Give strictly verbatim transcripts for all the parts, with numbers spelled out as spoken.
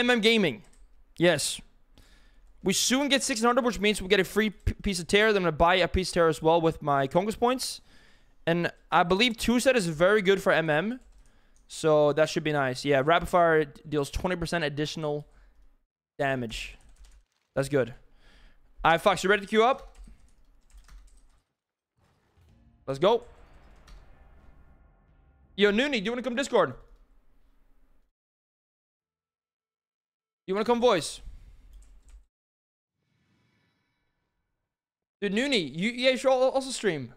M M Gaming. Yes. We soon get sixteen hundred, which means we get a free p piece of Terra. Then I'm going to buy a piece of Terra as well with my Conquest points. And I believe two set is very good for M M. So that should be nice. Yeah, Rapid Fire deals twenty percent additional damage. That's good. All right, Fox, you ready to queue up? Let's go. Yo, Noonie, do you want to come Discord? You want to come voice? Dude, Noonie, you, yeah, you should also stream.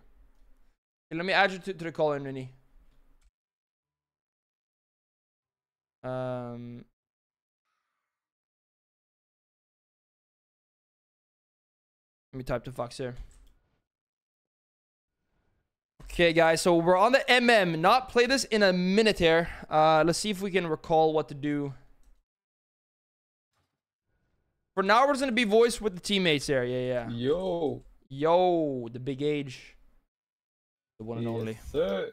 Okay, let me add you to, to the call in, Noonie. Um... Let me type to Fox here. Okay, guys, so we're on the M M. Not play this in a minute here. Uh, let's see if we can recall what to do. For now, we're just going to be voiced with the teammates there. Yeah, yeah. Yo. Yo, the big age. The one and yes, only. Sir.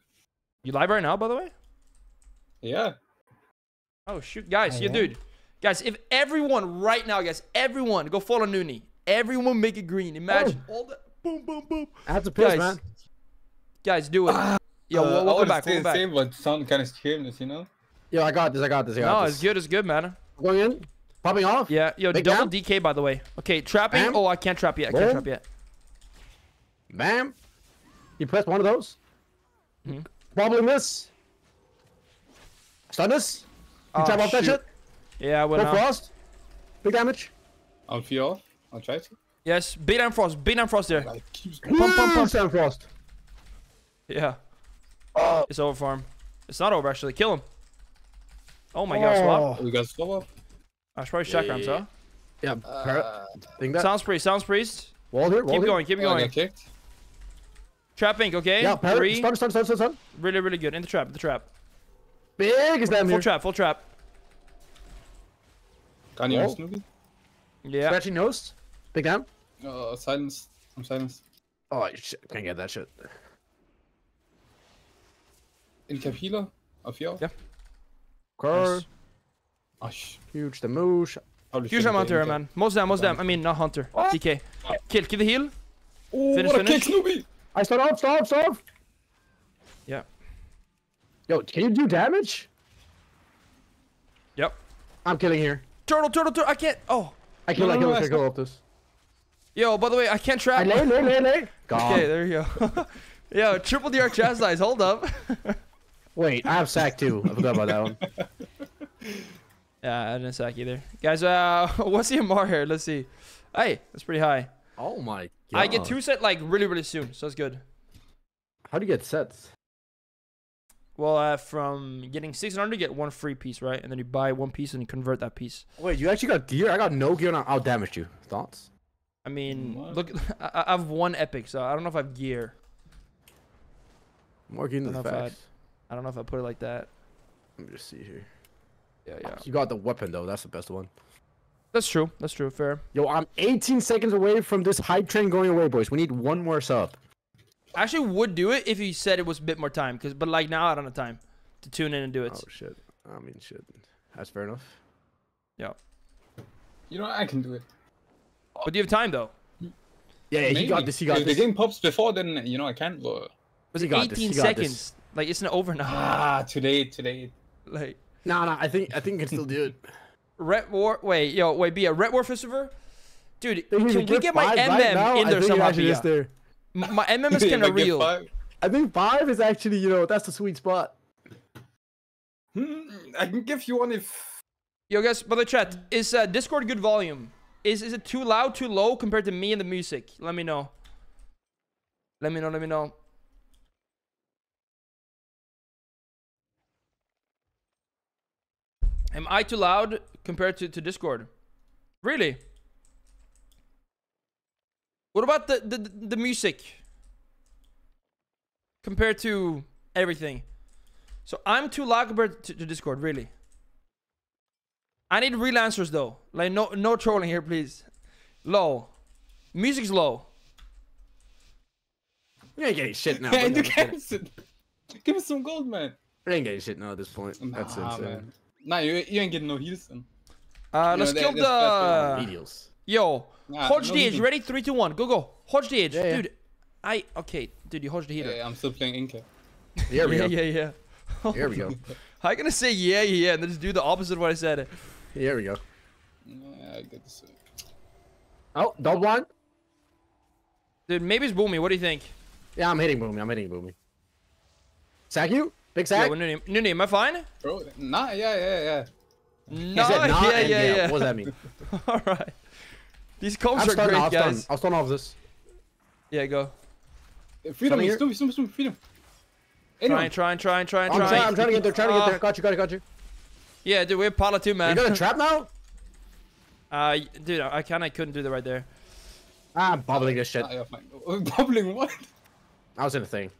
You live right now, by the way? Yeah. Oh, shoot. Guys, I yeah, am. dude. Guys, if everyone right now, guys, everyone, go follow Noonie. Everyone make it green. Imagine oh. all the boom, boom, boom. I had to piss, guys, man. Guys, do it. Ah. Yo, uh, welcome back. Welcome back. Same, but sound kind of shameless, you know? Yo, I got this. I got this. I got no, this. it's good. It's good, man. Going in, popping off. Yeah. Yo, Big double down. D K, by the way. Okay, trapping. Bam. Oh, I can't trap yet. I Bam. can't trap yet. Bam. You press one of those. Mm-hmm. Probably miss. Stun this. You oh, trap off that shit. Yeah, I went out. Frost. Big damage. I'll feel. I'll try to. Yes, big damn frost, big damn frost there. Like, pump, pump, pump, damn frost. Yeah. Oh. It's over for him. It's not over actually. Kill him. Oh my oh. gosh, swap. We got swap. I should probably chakrams, yeah. huh? Yeah. Uh, think that. Sounds priest, sounds priest. Wall here. Wall keep here. going, keep oh, going. Kicked. Trap ink, okay. Yeah. Three. Stun, stun, stun, stun. Really, really good. In the trap, in the trap. Big is that Full here. trap, full trap. Can you Snoopy? Yeah. Scratchy nose. Big down. Uh, silence. I'm silenced. Oh, shit. Can't get that shit. Incap healer. Of you. Yeah. Curse. Nice. Huge damage. Huge amount there, man. Most damn, most damn. I mean, not Hunter. What? D K. Oh. Kill, kill the heal. Oh, finish, what a finish. Kick, Snoopy. I start off, stop, stop. Yeah. Yo, can you do damage? Yep. I'm killing here. Turtle, turtle, turtle. I can't. Oh. I kill, no, I kill, no, I kill, I kill off this. Yo, by the way, I can't trap. I lay, lay, lay, lay. Gone. Okay, there you go. Yo, triple D R chastise. Hold up. Wait, I have sack too. I forgot about that one. Yeah, I didn't sack either. Guys, uh, what's the M R here? Let's see. Hey, that's pretty high. Oh my god. I get two set like really, really soon, so that's good. How do you get sets? Well, uh, from getting six hundred, you get one free piece, right? And then you buy one piece and you convert that piece. Wait, you actually got gear? I got no gear and I'll damage you. Thoughts? I mean, what? look, I, I have one epic, so I don't know if I have gear. More gear than the facts. I, I don't know if I put it like that. Let me just see here. Yeah, yeah. You got the weapon, though. That's the best one. That's true. That's true. Fair. Yo, I'm eighteen seconds away from this hype train going away, boys. We need one more sub. I actually would do it if you said it was a bit more time, cause but like now I don't have time to tune in and do it. Oh shit! I mean shit. That's fair enough. Yeah. You know I can do it. But do you have time though? Yeah, yeah he got this. He got if this. The game pops before, then you know I can't. But he got eighteen this. He seconds. Got this. Like it's not over now. Ah, today, today. Like. Nah, nah. I think I think you can still do it. Ret War. Wait, yo, wait. Be a Ret War Festival. Dude, can we get my M M right in there somehow? There. My M M is kind of real. I think five is actually, you know, that's the sweet spot. Hmm, I can give you one if... Yo, guys, by the chat, is uh, Discord good volume? Is is it too loud, too low compared to me and the music? Let me know. Let me know, let me know. Am I too loud compared to, to Discord? Really? What about the, the, the music? Compared to everything. So I'm too loud compared to, to Discord, really. I need real answers though. Like no no trolling here, please. Low. Music's low. You ain't getting shit now. Man, give us some gold, man. You ain't getting shit now at this point. Nah, That's insane. Man. Nah, you, you ain't getting no heals then. Uh, let's know, kill the... Videos. Yo, nah, Hodge no the edge, ready? three, two, one, go, go. Hodge the edge, yeah, yeah. dude. I... Okay, dude, you Hodge the healer. Yeah, yeah, I'm still playing Inca. There we yeah, go. Yeah, yeah, yeah. There we go. How are you gonna say yeah, yeah, and then just do the opposite of what I said? Here we go. Yeah, I get this. Oh, double one. Dude, maybe it's Boomy. What do you think? Yeah, I'm hitting Boomy. I'm hitting Boomy. Sack you? Big sack? Yeah, well, Nuni, Nuni, am I fine? Bro, nah, yeah, yeah, yeah. Nah, he said, nah yeah, yeah, yeah, yeah. What does that mean? All right. These comps are great, off, guys. I'll stun off this. Yeah, go. Freedom, he's doing some freedom. Trying, trying, trying, trying, trying. I'm trying to get there, trying to get there. Got you, got you, got you. Yeah, dude, we have Pala too, man. You got a trap now? Uh, dude, I kind of couldn't do that right there. I'm bubbling this shit. Bubbling what? I was in a thing.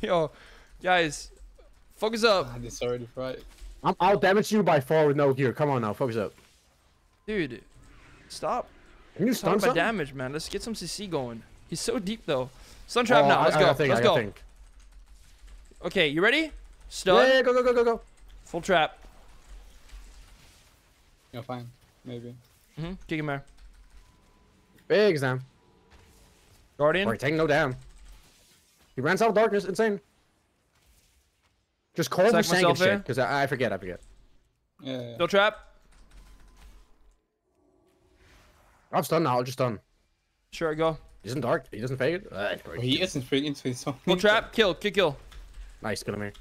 Yo, guys, focus up. Ah, this already fried. I'm, I'll damage you by four with no gear. Come on now, focus up. Dude, stop. Can you stun something? Damage, man. Let's get some C C going. He's so deep though. Sun trap oh, now. Let's I, go. I think, Let's I go. Think. Okay, you ready? Stun. Yeah, yeah, go, go, go, go, go. Full trap. You're fine, maybe. Mm-hmm. Kick him there. Big exam. Guardian. We're taking no damn. He ran out of darkness. Insane. Just call him sank and shit, because I, I forget. I forget. Yeah. yeah. No trap. I'm stunned now. I'm just stunned. Sure, I go. He isn't dark. He doesn't fake it. Uh, he isn't fake into his own. Full trap. Kill. Kill. Kill. Nice. Kill him here.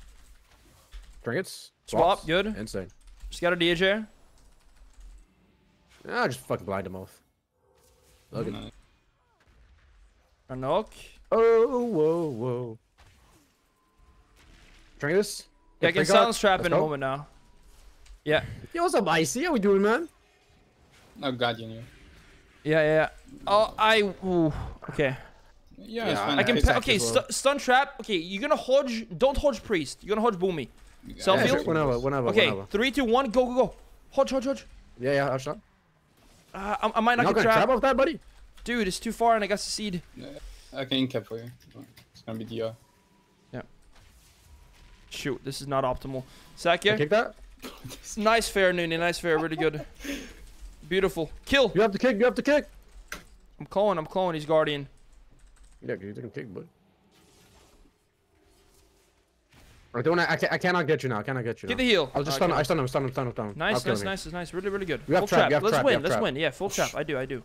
Trinkets. Swaps. Swap. Good. Insane. Just got a D J. Ah, just fucking blind them off. Look at it. A knock. Oh, whoa, whoa. Drink this? Yeah, I can silence trap in a moment now. Yeah. Yo, what's up, Icy? How we doing, man? Oh, God, you knew. Yeah, yeah. Oh, I. Ooh. Okay. Yeah, yeah it's fine. I can. Okay, st stun trap. Okay, you're gonna Hodge. Don't Hodge Priest. You're gonna Hodge Boomy. Self heal. Yeah, whenever, whenever. Okay, whenever. three, two, one, go, go, go. Hodge, Hodge, Hodge. Yeah, yeah, I'll shot. Uh, I, I might not, not get trapped off that, buddy. Dude, it's too far, and I got to seed. Yeah, I can incap for you. It's gonna be D R. Yeah. Shoot, this is not optimal. Sack here. Kick that. Nice fair, Noonie. Nice fair. Really good. Beautiful. Kill. You have to kick. You have to kick. I'm calling. I'm calling. He's guardian. Yeah, you can kick, buddy. I don't. I, I cannot get you now. I cannot get you. Get now. the heal. I'll just stun. Okay. I stun him. Stun him. Stun him. Stun him. Nice. Nice. Nice. Nice. Really. Really good. Full trap. trap. Let's trap, win. Let's trap. win. Yeah. Full trap. I do. I do.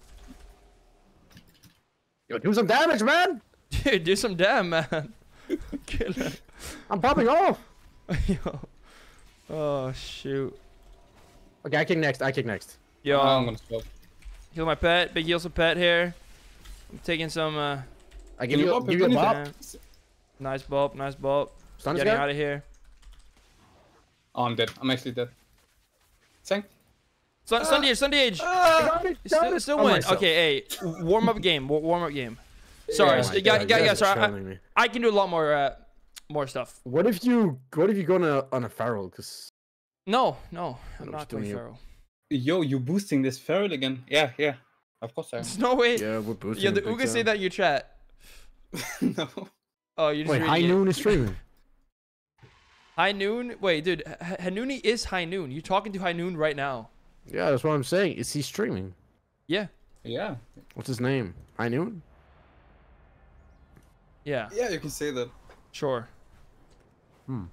Yo, do some damage, man. Dude, do some damn, man. Kill him. I'm popping off. Yo. Oh shoot. Okay, I kick next. I kick next. Yo. I'm gonna stop. Heal my pet. Big heals a pet here. I'm taking some. Uh, I give you. Give you a bop. Nice bop. Nice bop. Getting guy? out of here. Oh, I'm dead. I'm actually dead. Sang. Sun, ah, Sunday age, Sunday age. Ah, it, still still win. Okay, hey, warm up game. Warm up game. Sorry, yeah, guys. Guys, sorry. I, I can do a lot more, uh, more stuff. What if you? What if you go on a on a feral? Cause no, no, I'm not doing feral. Yo, you boosting this feral again? Yeah, yeah. Of course I am. There's no way. Yeah, we're boosting. Yeah, the Uga say that you chat. No. Oh, you just. Wait, High Noon is streaming. High Noon? Wait, dude, Hanuni is High Noon. You're talking to High Noon right now. Yeah, that's what I'm saying. Is he streaming? Yeah. Yeah. What's his name? High Noon? Yeah. Yeah, you can say that. Sure. Hmm.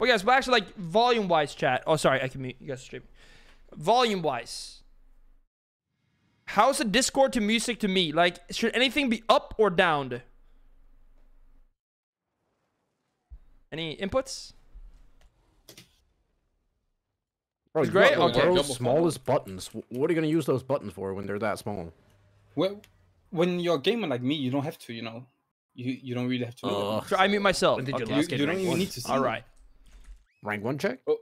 Well, guys, but actually, like, volume-wise, chat. Oh, sorry, I can mute. You guys are streaming. Volume-wise. How's the Discord to music to me? Like, should anything be up or downed? Any inputs? Bro, it's great. Okay. World's smallest buttons. What are you gonna use those buttons for when they're that small? Well, when you're a gamer like me, you don't have to. You know, you you don't really have to. Uh, so I mute myself. Okay. You, you, you don't even need to. See All right. Rank one check. Oh.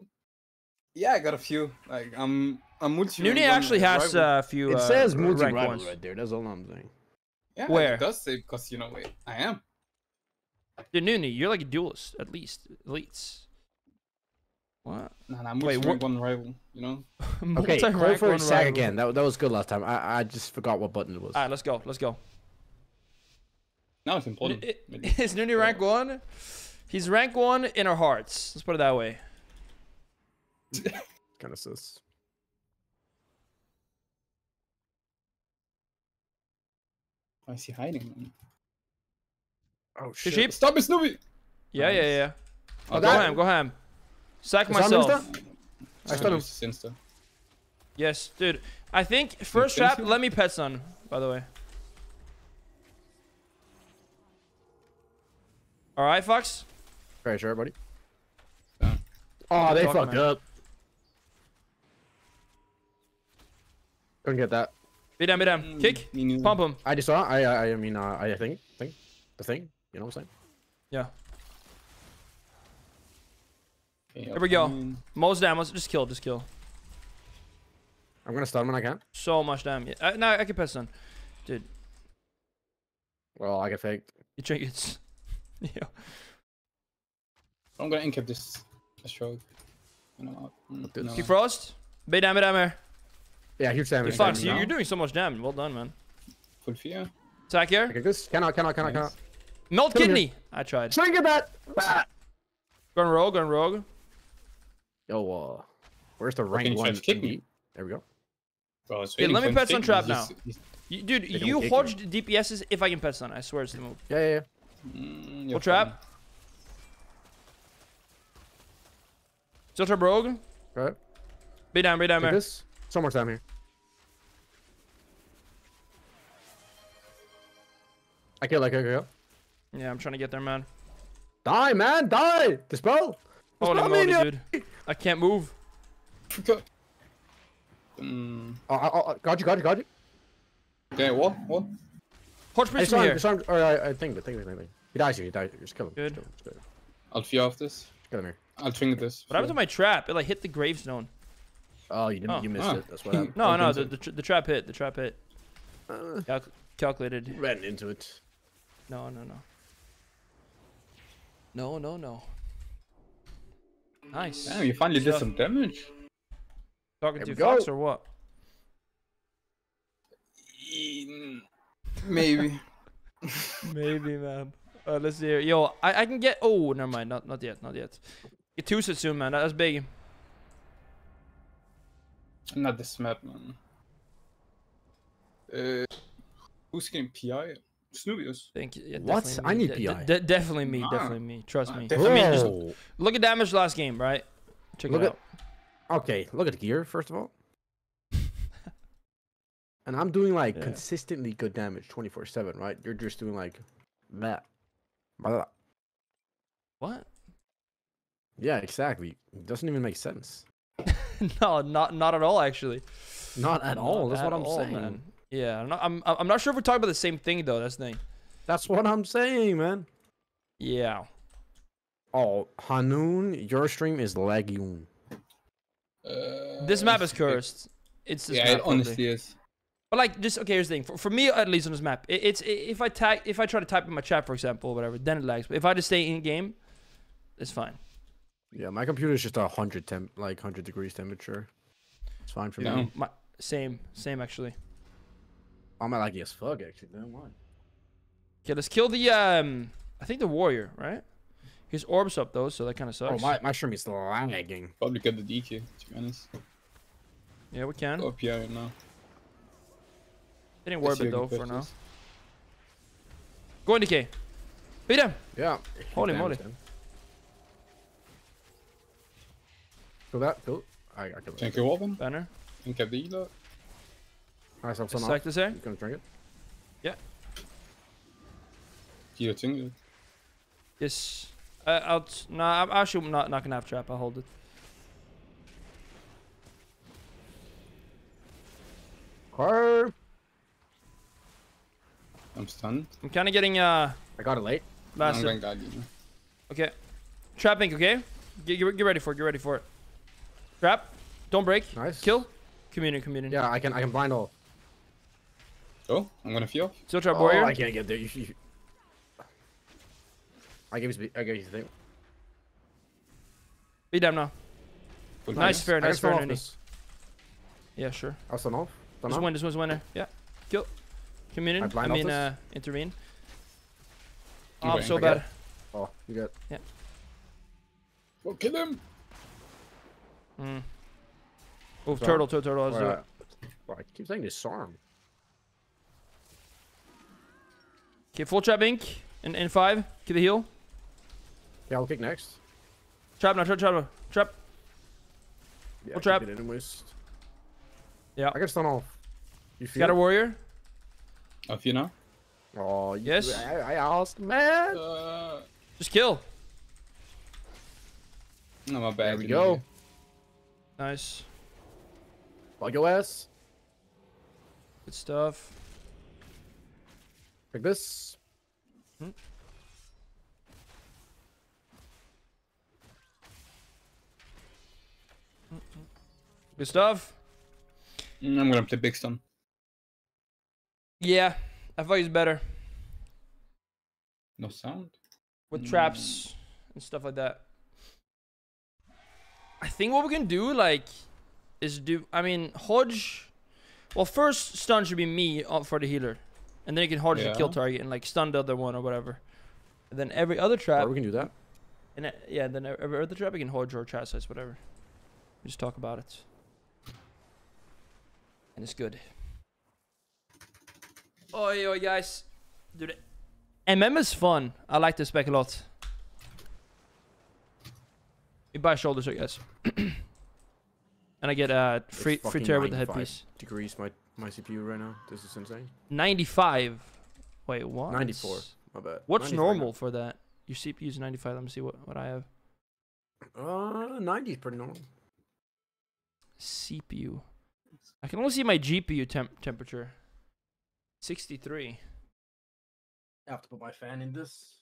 Yeah, I got a few. Like I'm I'm multi. Nuni actually has a few. It uh, says multi rank ones right there. That's all I'm saying. Yeah, Where? it does say because you know wait, I am. Dude, Nuni, you're like a duelist, at least. Elites. What? Nah, nah, I'm Wait, what? one rival, you know? Okay, go for a sack again. That, that was good last time. I, I just forgot what button it was. Alright, let's go. Let's go. Now it's important. It, it, is Nuni rank one? He's rank one in our hearts. Let's put it that way. Kind of sus. Why is he hiding? Man? Oh shit! Sheep. Stop it, Snoopy! Yeah, nice. yeah, yeah. Oh, go ham, go ham. Sack is myself. I stun him. Yes, dude. I think first trap. Let me pet son. By the way. All right, Fox. Alright, sure, buddy. Yeah. Oh, they fucked up. Couldn't get that. Be down, be down. Mm, Kick. Me Pump him. I just saw. I. I, I mean. Uh, I think. Think. The thing. You know what I'm saying? Yeah. Okay, Here we go. Most damage. Just kill. Just kill. I'm gonna stun when I can. So much damage. I, no, I can pass stun, dude. Well, I get faked. You drink it. Yeah. I'm gonna incap this. Stroke. And I'm out. Mm, no. Keep frost. Big damage, damage. Yeah, huge damage. Dude, Fox, damage you, you're doing so much damage. Well done, man. Full fear. Attack here. I get this. Cannot, cannot, cannot, nice. cannot. Melt Kill kidney. Him. I tried. Trigger that. Ah. Gun rogue, gun rogue. Yo, uh, where's the rank one? Kidney. There we go. Bro, yeah, let me pet son trap now. He's, he's, you, dude, you hodge D P S's if I can pet son. I swear it's the move. Yeah, yeah, yeah. Mm, we'll trap. Still trap rogue. Right. Be down, be down there. So much time here. I kill, I kill, I kill. Yeah, I'm trying to get there, man. Die, man, die! Dispel! Holy moly, dude. I can't move. Mm. Oh, oh, oh, got you, got you, got you. Okay, what? What? Hodge me from here. Disarmed, or, uh, I think, I think, I think. He dies here, he dies here. Just kill him. Good. Just kill him. Just kill him. I'll fear off this. Kill him here. I'll trinket this. What happened to my trap? It like hit the gravestone. Oh, you didn't. Oh. You missed oh. it. That's what happened. No, no, the the, tra the trap hit. The trap hit. Uh, Cal calculated. Ran into it. No, no, no. No, no, no. Nice. Damn, you finally did some damage. Talking to Fox or what? Maybe. Maybe, man. Uh, let's see here. Yo, I, I can get... Oh, never mind. Not not yet. Not yet. Get two sets soon, man. That's big. I'm not this map, man. Uh, who's getting P I? Snoobius. Thank you. Yeah, what? I need de P I. De definitely me. Nah. Definitely me. Trust nah, me. Definitely. I mean, just look at damage last game, right? Check look it out. At Okay, look at gear, first of all. And I'm doing, like, yeah. consistently good damage twenty-four seven, right? You're just doing, like, that. What? Yeah, exactly. It doesn't even make sense. No, not not at all, actually. Not at not all. That's at what I'm all, saying. Man. Yeah, I'm not, I'm, I'm not sure if we're talking about the same thing, though. That's the thing. That's what I'm saying, man. Yeah. Oh, Hanun, your stream is laggy. Uh, this map is cursed. It's this yeah, map it honestly is. But like, just okay. Here's the thing. For, for me, at least on this map, it, it's if I type, if I try to type in my chat, for example, or whatever, then it lags. But if I just stay in game, it's fine. Yeah, my computer is just a hundred temp, like hundred degrees temperature. It's fine for yeah. me. My, same, same actually. I'm at like yes, fuck actually. Don't mind. Okay, let's kill the um. I think the warrior, right? His orb's up though, so that kind of sucks. Oh, my, my stream is lagging. Probably got the D Q, to be honest. Yeah, we can. Oh, yeah, no. Didn't warp it though for now. Go in D K. Beat him. Yeah. Holy moly. Kill that. Kill. I got killed. Can you warp him? Banner. Can you the E though? Nice, I'm somehow. Stack this here. You can drink it. Yeah. You're doing it. Yes. Uh, I'll nah, I'm actually not not gonna have trap. I'll hold it. Car. I'm stunned. I'm kind of getting uh. I got it late. Last. Okay. Trap Inc. Okay. Get, get get ready for it. Get ready for it. Trap. Don't break. Nice. Kill. Communion. Communion. Yeah, I can I can blind all. Oh, I'm gonna feel. Still trap warrior. Oh, I can't get there. You, you, I gave you the thing. Be down now. Good nice fair, nice fair, Nuni. Yeah, sure. I'll stun off. Stun this off. Win, this one's winner. Yeah. Kill. Communion. I, I mean, uh, intervene. Oh, I'm so I bad. Oh, you got. Yeah. Well, kill him. Mm. Oh, turtle, turtle, turtle. Let's do it. Bro, I keep saying disarm. Okay, full trap ink and in, in five. Get the heal. Yeah, I'll kick next. Trap now, trap, trap, trap. Yeah, full trap. Yeah, I got stun off. You feel got it? A warrior? A few now. Oh yes. I, I asked, man. Uh, Just kill. No, my bad. There we go. Here. Nice. Bug your ass. Good stuff. Like this. Hmm. Good stuff. Mm, I'm gonna play big stun. Yeah, I thought he's better. No sound? With mm. traps and stuff like that. I think what we can do, like, is do... I mean, Hodge... Well, first stun should be me for the healer. And then you can Hodge yeah. the kill target and, like, stun the other one or whatever. And then every other trap... Or we can do that. And then, yeah, then every other trap we can Hodge or chastise, whatever. We just talk about it. And it's good. Oh, yo, guys. Dude, M M is fun. I like this spec a lot. You buy shoulders, I guess. And I get uh, free free tear with the headpiece. Degrees my, my C P U right now. This is insane. ninety-five. Wait, what? ninety-four. My bad. What's normal now for that? Your C P U is ninety-five. Let me see what, what I have. Uh, ninety is pretty normal. C P U. I can only see my G P U temp temperature. sixty-three. I have to put my fan in this.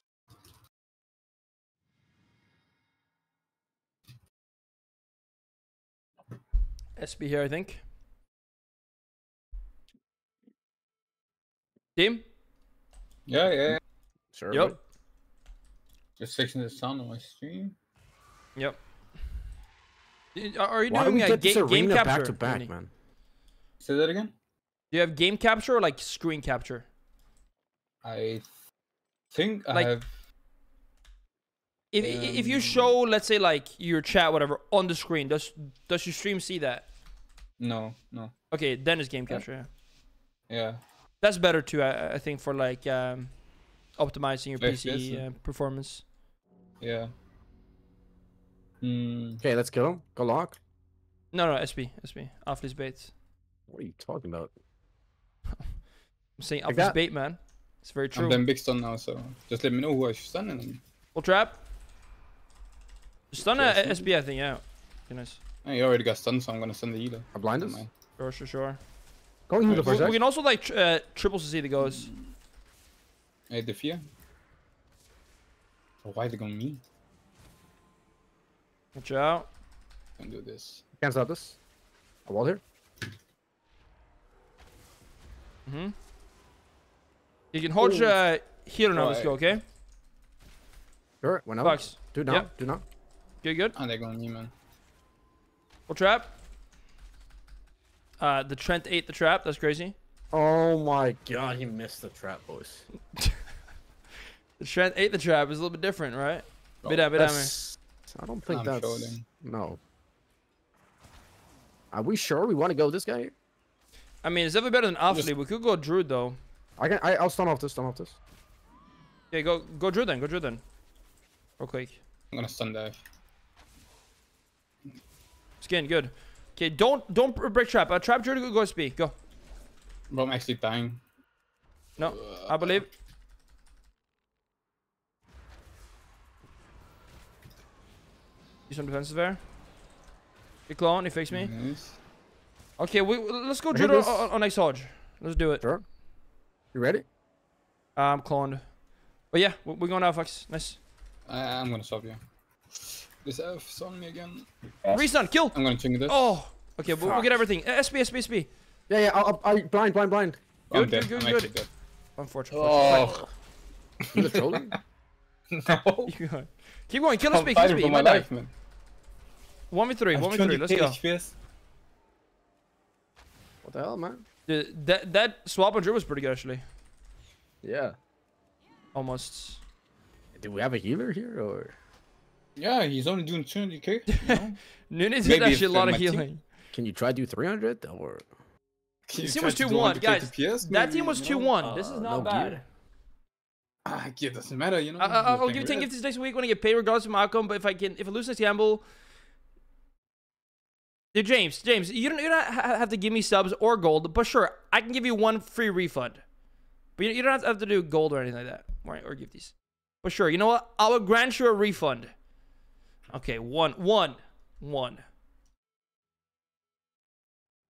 S B here, I think. Team? Yeah, yeah. Sure. Yep. Just fixing the sound on my stream. Yep. Are you Why doing do we a get ga game capture? Back to back, man. Say that again? Do you have game capture or like screen capture? I think like, I have. If um, if you show, let's say, like your chat, whatever, on the screen, does does your stream see that? No, no. Okay, then it's game capture. Yeah. Yeah. That's better too, I, I think, for like um, optimizing your F P S P C uh, performance. Yeah. Mm. Okay, let's go. Go lock. No, no, S P, S P, Aflis bait. What are you talking about? I'm saying like Aflis bait, man. It's very true. I'm doing big stun now, so just let me know who I should stun in. Full trap. Stun okay, at S P, I think, yeah. Okay, nice. Yeah, you already got stunned, so I'm gonna stun the healer. I blind him. Sure, sure, sure. Go into the first we, we can also like uh, triples to see the goes. Hey, the fear. Oh, why are they going me? Watch out. Can do this. Can't stop this. A wall here. Mm-hmm. You can hold your uh, healer now. Right. Let's go, okay? Sure. One up. Do now. Yep. Do now. Good, good. And oh, they're going me, man. Full trap. Uh, the Trent ate the trap. That's crazy. Oh my god, he missed the trap, boys. The Trent ate the trap is a little bit different, right? Oh, bit out, bit out, man. I don't think I'm that's... Shorting. No. Are we sure we want to go this guy here? I mean, it's definitely better than Afli. Just... We could go Druid, though. I can, I, I'll stun off this, stun off this. Okay, go, go Druid then, go Druid then. Real quick. I'm gonna stun dive. Skin, good. Okay, don't don't break trap. Uh, trap Druid, go, go S P, go. Bro, I'm actually dying. No, uh, I believe. Some defenses there. He clone, he fixed me. Nice. Okay, we let's go Druid on, on next Hodge. Let's do it. Sure. You ready? I'm cloned. But yeah, we're going now, Fox. Nice. Uh, I'm gonna stop you. This F's on me again. Restun, kill! I'm gonna ching this. Oh, okay, we'll, we'll get everything. Uh, S P, S P, S P. Yeah, yeah, I'll, I'll, blind, blind, blind. Good, good, good, I'm good. Good. Unfortunately. Oh. You trolling? No. Keep going, kill S P, kill S P. You might die. Life, man. one v three, one v three, let's go. H P S. What the hell, man? Dude, that, that swap on Drew was pretty good, actually. Yeah. Almost. Do we have a healer here, or? Yeah, he's only doing two hundred K. You know? Nunes did actually a lot of healing. Team? Can you try do three hundred? Or... This team was two one, guys. T P S, that maybe, team was two one. You know? uh, this is not no bad. Gear. Ah, it doesn't matter, you know. I, I, I'll give ten gifts next week when I get paid, regardless of my outcome. But if I can, if I lose this gamble, dude, James, James, you don't, you don't have to give me subs or gold, but sure, I can give you one free refund. But you, you don't have to do gold or anything like that, or, or give these. But sure, you know what? I will grant you a refund. Okay, one, one, one.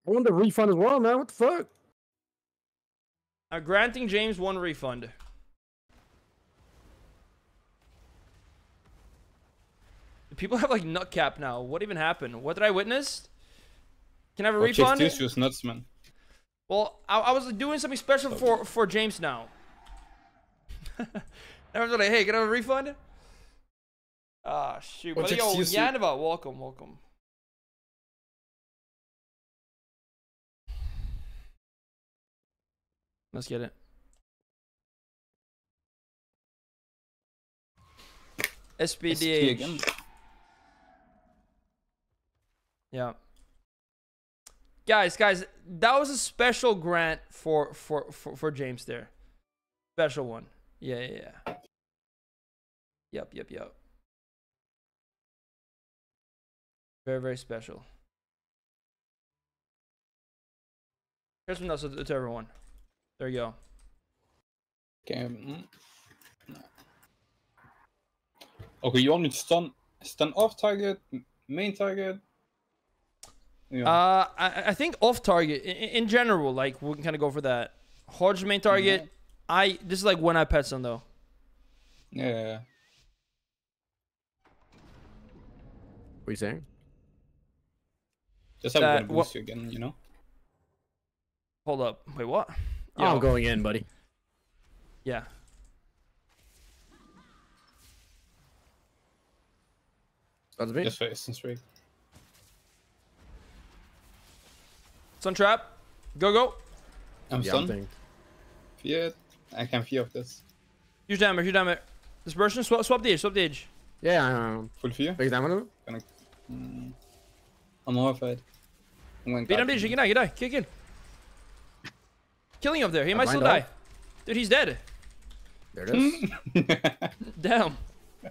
I want the refund as well, man. What the fuck? I'm granting James one refund. People have like nut cap now. What even happened? What did I witness? Can I have a Watch refund? This was nuts, man. Well, I, I was doing something special for for James now. Everyone's like, "Hey, can I have a refund?" Ah, shoot. But yo, Yanova, welcome, welcome. Let's get it. S P D H. Again. Yeah. Guys, guys, that was a special grant for for for, for James there. Special one. Yeah, yeah, yeah. Yep, yep, yep. Very, very special. Here's from us to everyone. There you go. Okay. Okay, you want me to stun stun off target, main target? Yeah. Uh, I, I think off target in, in general, like we can kind of go for that. Hodge main target. Mm-hmm. I this is like when I pet stun though. Yeah. What are you saying? Just have that, gonna boost you again, you know. Hold up. Wait, what? Yeah, oh. I'm going in, buddy. Yeah. That's me. Just wait, since we. Sun trap, go go. I'm yeah, stunned. Fear, I can fear of this. Huge damage, huge damage. Dispersion, swap, swap the edge, swap the edge. Yeah, I um, full fear. Big damage. Gonna... Mm. I'm horrified. I'm going. Beat him, bitch. You can die, you die. Kick in. Killing him up there. He I might still off. Die. Dude, he's dead. There it is. Damn. That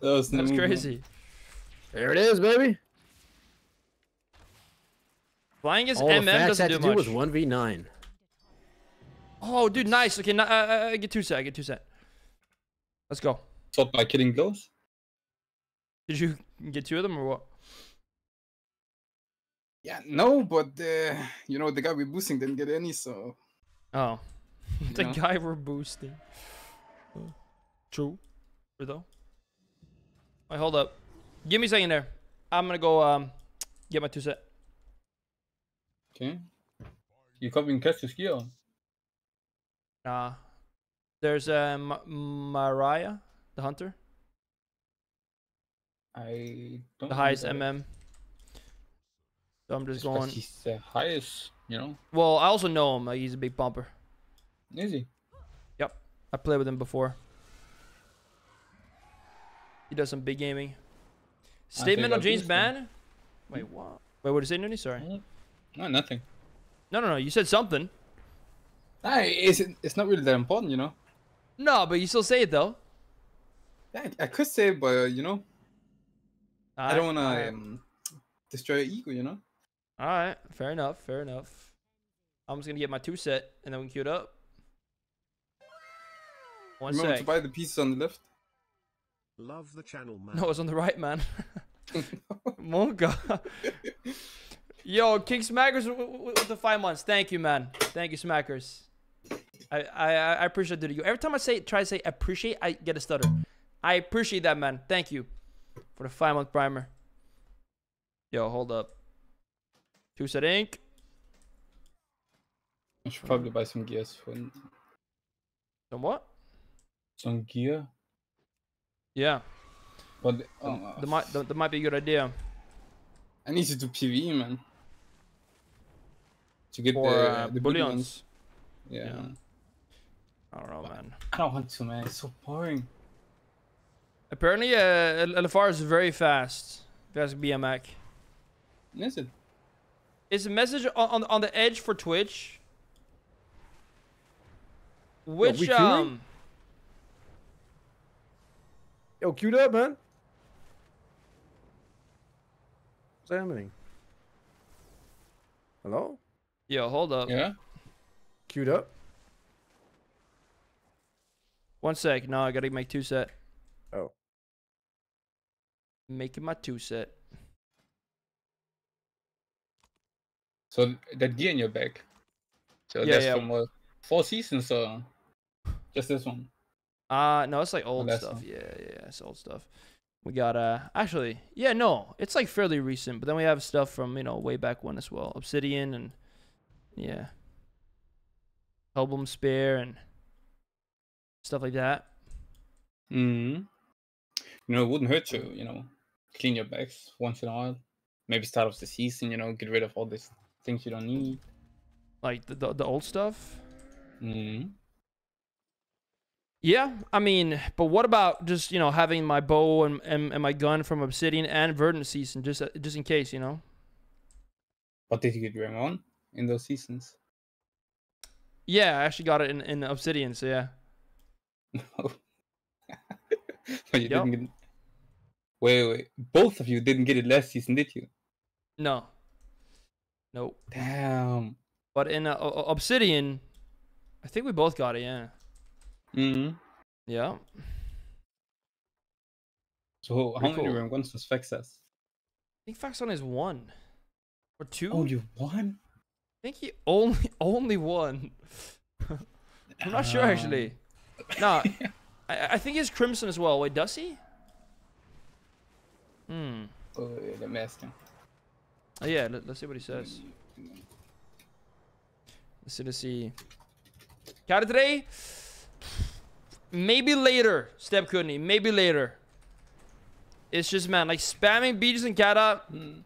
was That's no crazy. Movement. There it is, baby. Flying his M M doesn't do much. All the facts had to do was one v nine. Oh, dude, nice. Okay, uh, uh, get two set. I get two set. Let's go. Stop by killing those. Did you get two of them or what? Yeah, no, but uh, you know the guy we're boosting didn't get any, so. Oh, the know? guy we're boosting. Oh. True, true though. Wait, hold up. Give me a second there. I'm gonna go um get my two set. Okay. You copying Cassius Geo? Nah. There's uh, Mariah, the hunter. I don't The highest that. M M. So I'm just it's going. He's the highest, you know? Well, I also know him. Like, he's a big bumper. Is he? Yep. I played with him before. He does some big gaming. Statement on James Ban? Wait, what? Wait, what did you say, Nuni? Sorry. What? No, nothing. No, no, no. You said something. Nah, it's, it's not really that important, you know? No, but you still say it, though. Yeah, I could say it, but, uh, you know? I, I don't want to um, destroy your ego, you know? All right. Fair enough. Fair enough. I'm just going to get my two set, and then we can queue it up. One Remember sec. to buy the pieces on the left? Love the channel, man. No, it's on the right, man. Monka. Yo, King Smackers with the five months. Thank you, man. Thank you, Smackers. I I, I appreciate that. You every time I say try to say appreciate, I get a stutter. I appreciate that, man. Thank you for the five month primer. Yo, hold up. Two set ink. I should probably buy some gears for. Some what? Some gear. Yeah. But oh, that might that might be a good idea. I need to do P V E, man. To get or, the, uh, the bullions. Yeah. yeah. I don't know, man. I don't want to, man. It's so boring. Apparently, uh, Elevar is very fast. If you ask B M A C. Is it? Is a message on, on on the edge for Twitch? Which Yo, we um. Yo, queued up, man. What's happening? Hello? Yo, hold up. Yeah. Queued up. One sec. No, I gotta make two set. Oh. Making my two set. So that gear in your back. So yeah, that's yeah. from uh, four seasons or just this one? Uh no, it's like old stuff. One. Yeah, yeah, it's old stuff. We got uh actually, yeah, no, it's like fairly recent, but then we have stuff from, you know, way back when as well. Obsidian and yeah. Helbum Spear and stuff like that. Mm-hmm. You know, it wouldn't hurt to, you know, clean your bags once in a while. Maybe start off the season, you know, get rid of all these things you don't need. Like the the, the old stuff? Mm-hmm. Yeah, I mean, but what about just, you know, having my bow and, and, and my gun from Obsidian and Verdant Season, just, uh, just in case, you know? What did you get going on in those seasons? Yeah, I actually got it in, in Obsidian, so yeah. No. But you yep. didn't get... Wait, wait, both of you didn't get it last season, did you? No. Nope. Damn. But in uh, Obsidian, I think we both got it, yeah. Mm-hmm. Yeah. So, Pretty how cool. many round guns does Faxxas? I think Faxxon is one. Or two. Oh, you won? I think he only, only won. I'm not uh... sure, actually. No. yeah. I, I think he's Crimson as well. Wait, does he? Hmm. Oh, yeah, let me ask him. Oh, yeah, let, let's see what he says. Let's see, let's see. Kadre? Maybe later, Step Kuni. Maybe later. It's just, man, like spamming beaches and Kata, mm.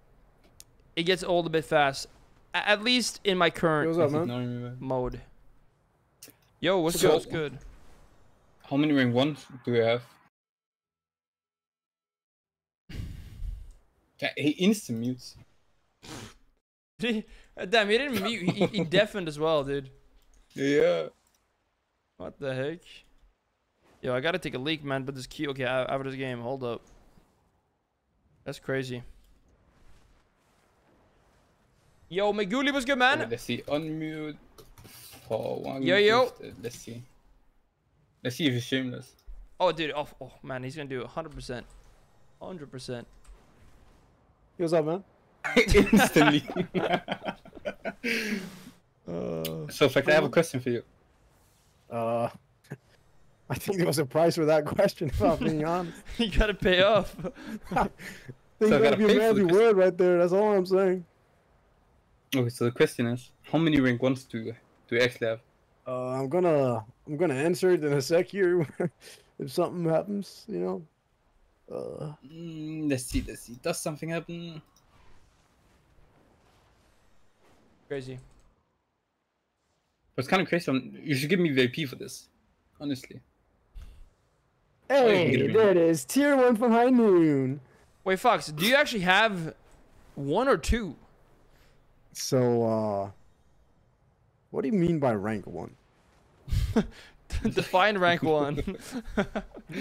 it gets old a bit fast. A at least in my current up, man? mode. Yo, what's so, good? What's good? How many ring ones do we have? He instant mutes. Damn, he didn't mute. He, he deafened as well, dude. Yeah. What the heck? Yo, I gotta take a leak, man, but this key... Okay, I have this game. Hold up. That's crazy. Yo, Meguli was good, man. Let's see. Unmute for one. Yo, yo. Let's see. Let's see if he's shameless. Oh, dude. Oh, oh man. He's gonna do one hundred percent. one hundred percent. What's up, man? Instantly. uh, so, Fact, I have a question for you. Uh, I think there was a price for that question, if I'm being honest. You gotta pay off. I think so that'd be a magic word right there. That's all I'm saying. Okay, so the question is, how many rank ones do you, do you actually have? Uh, I'm gonna I'm gonna answer it in a sec here. If something happens, you know. Uh, mm, let's see, let's see. Does something happen? Crazy. But it's kind of crazy. I'm, you should give me V I P for this, honestly. Hey, it there it is. Tier one from High Noon. Wait, Fox, do you actually have one or two? So, uh, what do you mean by rank one? Define rank one.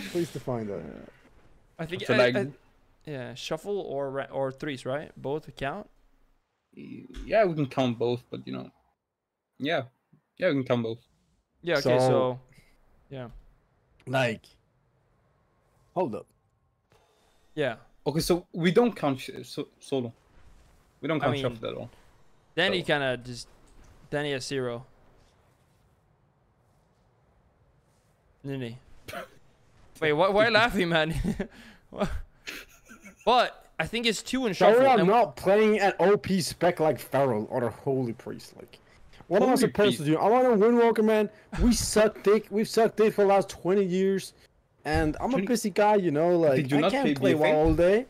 Please define that. I think, I, like, I, yeah, shuffle or or threes, right? Both count. Yeah, we can count both, but you know, yeah, yeah, we can count both. Yeah. Okay. So, so yeah, like, hold up. Yeah. Okay, so we don't count sh so solo. We don't count I mean, shuffle at all. Then so. he kind of just, then he has zero. Nini. Wait, why, why are you laughing, man? But I think it's two in shuffle. Feral, I'm not playing an O P spec like Feral or the Holy Priest. Like, what Holy am I supposed Pete. to do? I want to Windwalker, man. We suck dick. We've sucked dick for the last twenty years, and I'm a pissy guy, you know. Like, you I can't play well all day.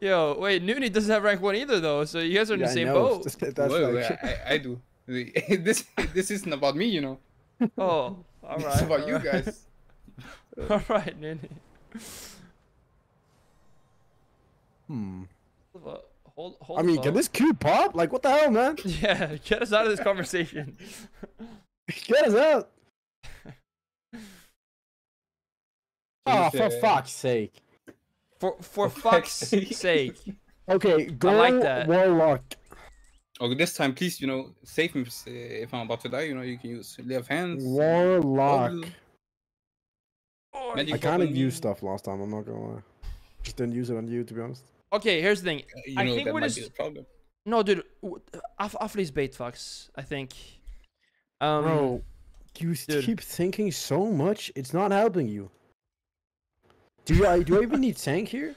Yo, wait, Noonie doesn't have rank one either, though. So you guys are in yeah, the same boat. That's whoa, like... I, I do. This this isn't about me, you know. Oh, all right. It's about all you right. guys. All right, Noonie. Hmm. Hold, hold I mean, can this queue pop? Like, what the hell, man? Yeah, get us out of this conversation. Get us out. Oh, for fuck's sake. For for fuck's sake. Okay, go I like that. Warlock. Okay, this time, please, you know, save me if I'm about to die. You know, you can use left hands. Warlock. Oh, I kind of used stuff last time, I'm not gonna lie. Just didn't use it on you, to be honest. Okay, here's the thing. You I know, think what is problem. No, dude, Af Afli's bait fucks, I think. Um, Bro, you dude. keep thinking so much. It's not helping you. Do I do I even need tank here?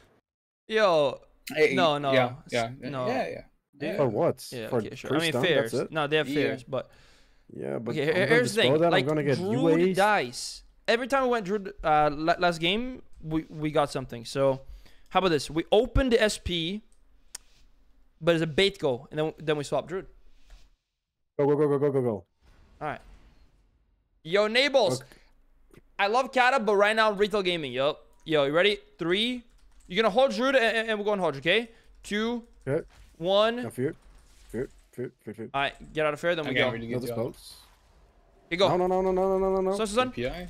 Yo, hey, no, no, yeah, yeah, no, yeah, yeah. yeah. For what? Yeah, for okay, sure. I mean, down, fairs. No, they have yeah. fairs, but yeah, but okay, here, here's the thing. That, like, I'm gonna get Druid dies. Every time we went Druid uh, last game, we we got something. So. How about this? We opened the S P, but it's a bait go, and then then we swap Druid. Go go go go go go go. All right. Yo, Nables. Okay. I love Kata, but right now retail gaming. Yo, yo, you ready? Three. You're gonna hold Druid, and, and we're going hold. Okay. Two. Okay. One. No, fear. Fear. Fear. Fear. Fear. All right. Get out of fear. Then we okay, go. Ready to get okay, go. No no no no no no no no. So, son. P I.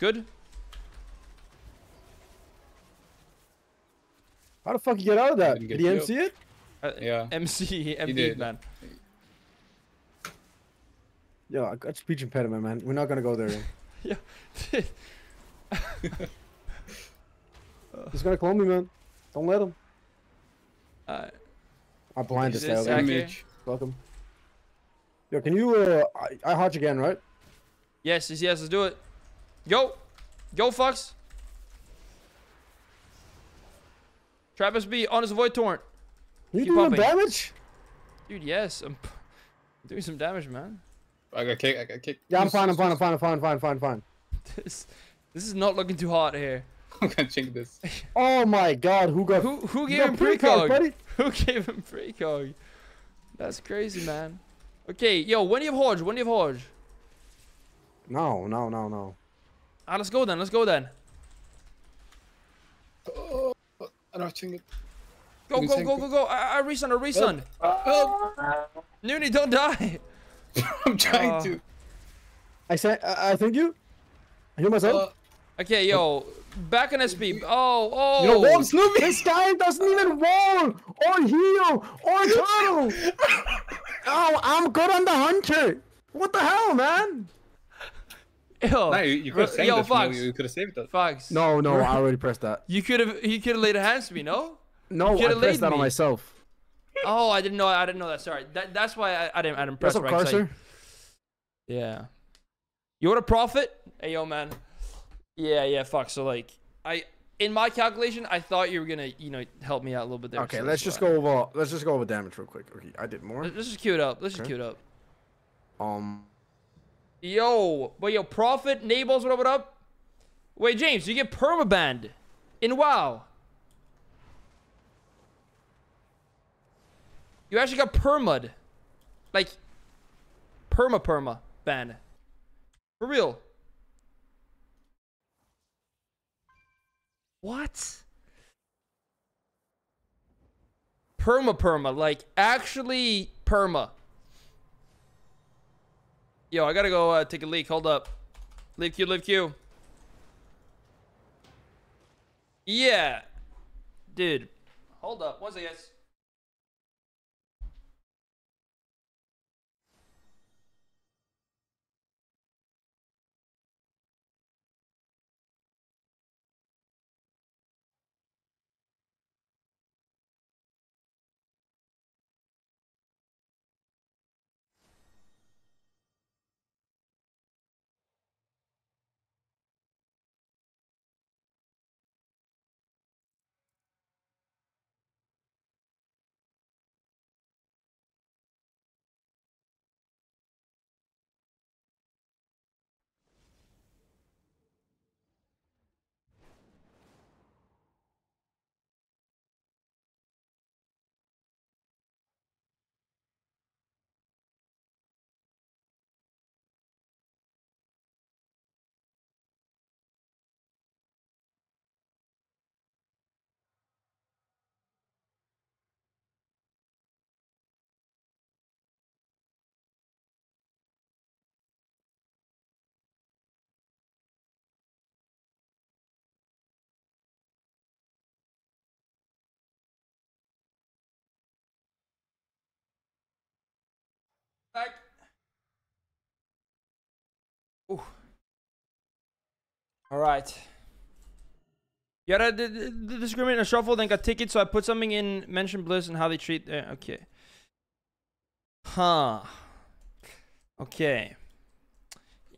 Good. How the fuck you get out of that? Did he M C it? Uh, yeah. M C, M D, man. Yo, I got speech impediment, man. We're not gonna go there. Yeah. He's gonna clone me, man. Don't let him. Uh, I'm blind as hell. Welcome. Yo, can you, uh, I, I hodge again, right? Yes, yes, yes, let's do it. Yo! Yo, Fox! Travis B, honest void torrent. You Keep doing damage? Dude, yes. I'm doing some damage, man. I got kicked, I got kicked. Yeah, I'm fine, I'm fine, I'm fine, I'm fine, fine, fine, fine. This this is not looking too hot here. I'm gonna chink this. Oh my god, who got Who who gave him precog? Buddy? Who gave him precog? That's crazy, man. Okay, yo, when do you have Hodge? When do you have Hodge? No, no, no, no. Ah, let's go then, let's go then. Oh. I don't think it. Go, go, go, go, go. I, I resun, I resun. Help. Help. Noonie, don't die. I'm trying uh, to. I say, I, I thank you. I hear myself. Uh, okay, yo. Back on S P. Oh, oh. Yo, wall, Snoopy. This guy doesn't even roll or heal or turtle. Oh, I'm good on the hunter. What the hell, man? Yo, no, you, you could have saved yo, Fox. You could have saved that. Fox. No, no, I already pressed that. You could have. He could have laid a hand to me. No. No, I pressed that me. on myself. Oh, I didn't know. I didn't know that. Sorry. That, that's why I, I didn't. I didn't press What's up, right. I, yeah. You want a profit? Hey, yo, man. Yeah, yeah, Fox. So like, I in my calculation, I thought you were gonna, you know, help me out a little bit there. Okay, so let's just go over. Let's just go over damage real quick. Okay, I did more. Let's just queue it up. Let's okay. just queue it up. Um. Yo, but yo, Prophet, Nables, what up, what up? Wait, James, you get permabanned in WoW. You actually got permad. Like, perma perma ban. For real. What? Perma perma, like, actually perma. Yo, I gotta go uh, take a leak. Hold up. Leave Q, leave Q. Yeah. Dude. Hold up. One second, guys. Like, ooh. All right. You gotta d d d discriminate in a shuffle, then got ticket. So I put something in mention bliss and how they treat. Uh, okay. Huh. Okay.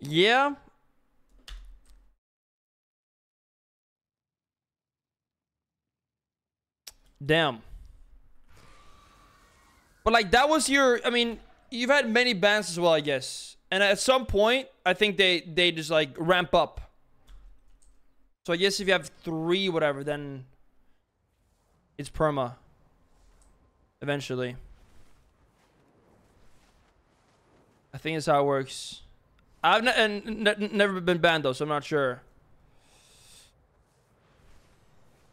Yeah. Damn. But like that was your. I mean, you've had many bans as well, I guess. And at some point, I think they they just like ramp up. So I guess if you have three whatever, then it's perma eventually. I think that's how it works. I've n n n never been banned though, so I'm not sure.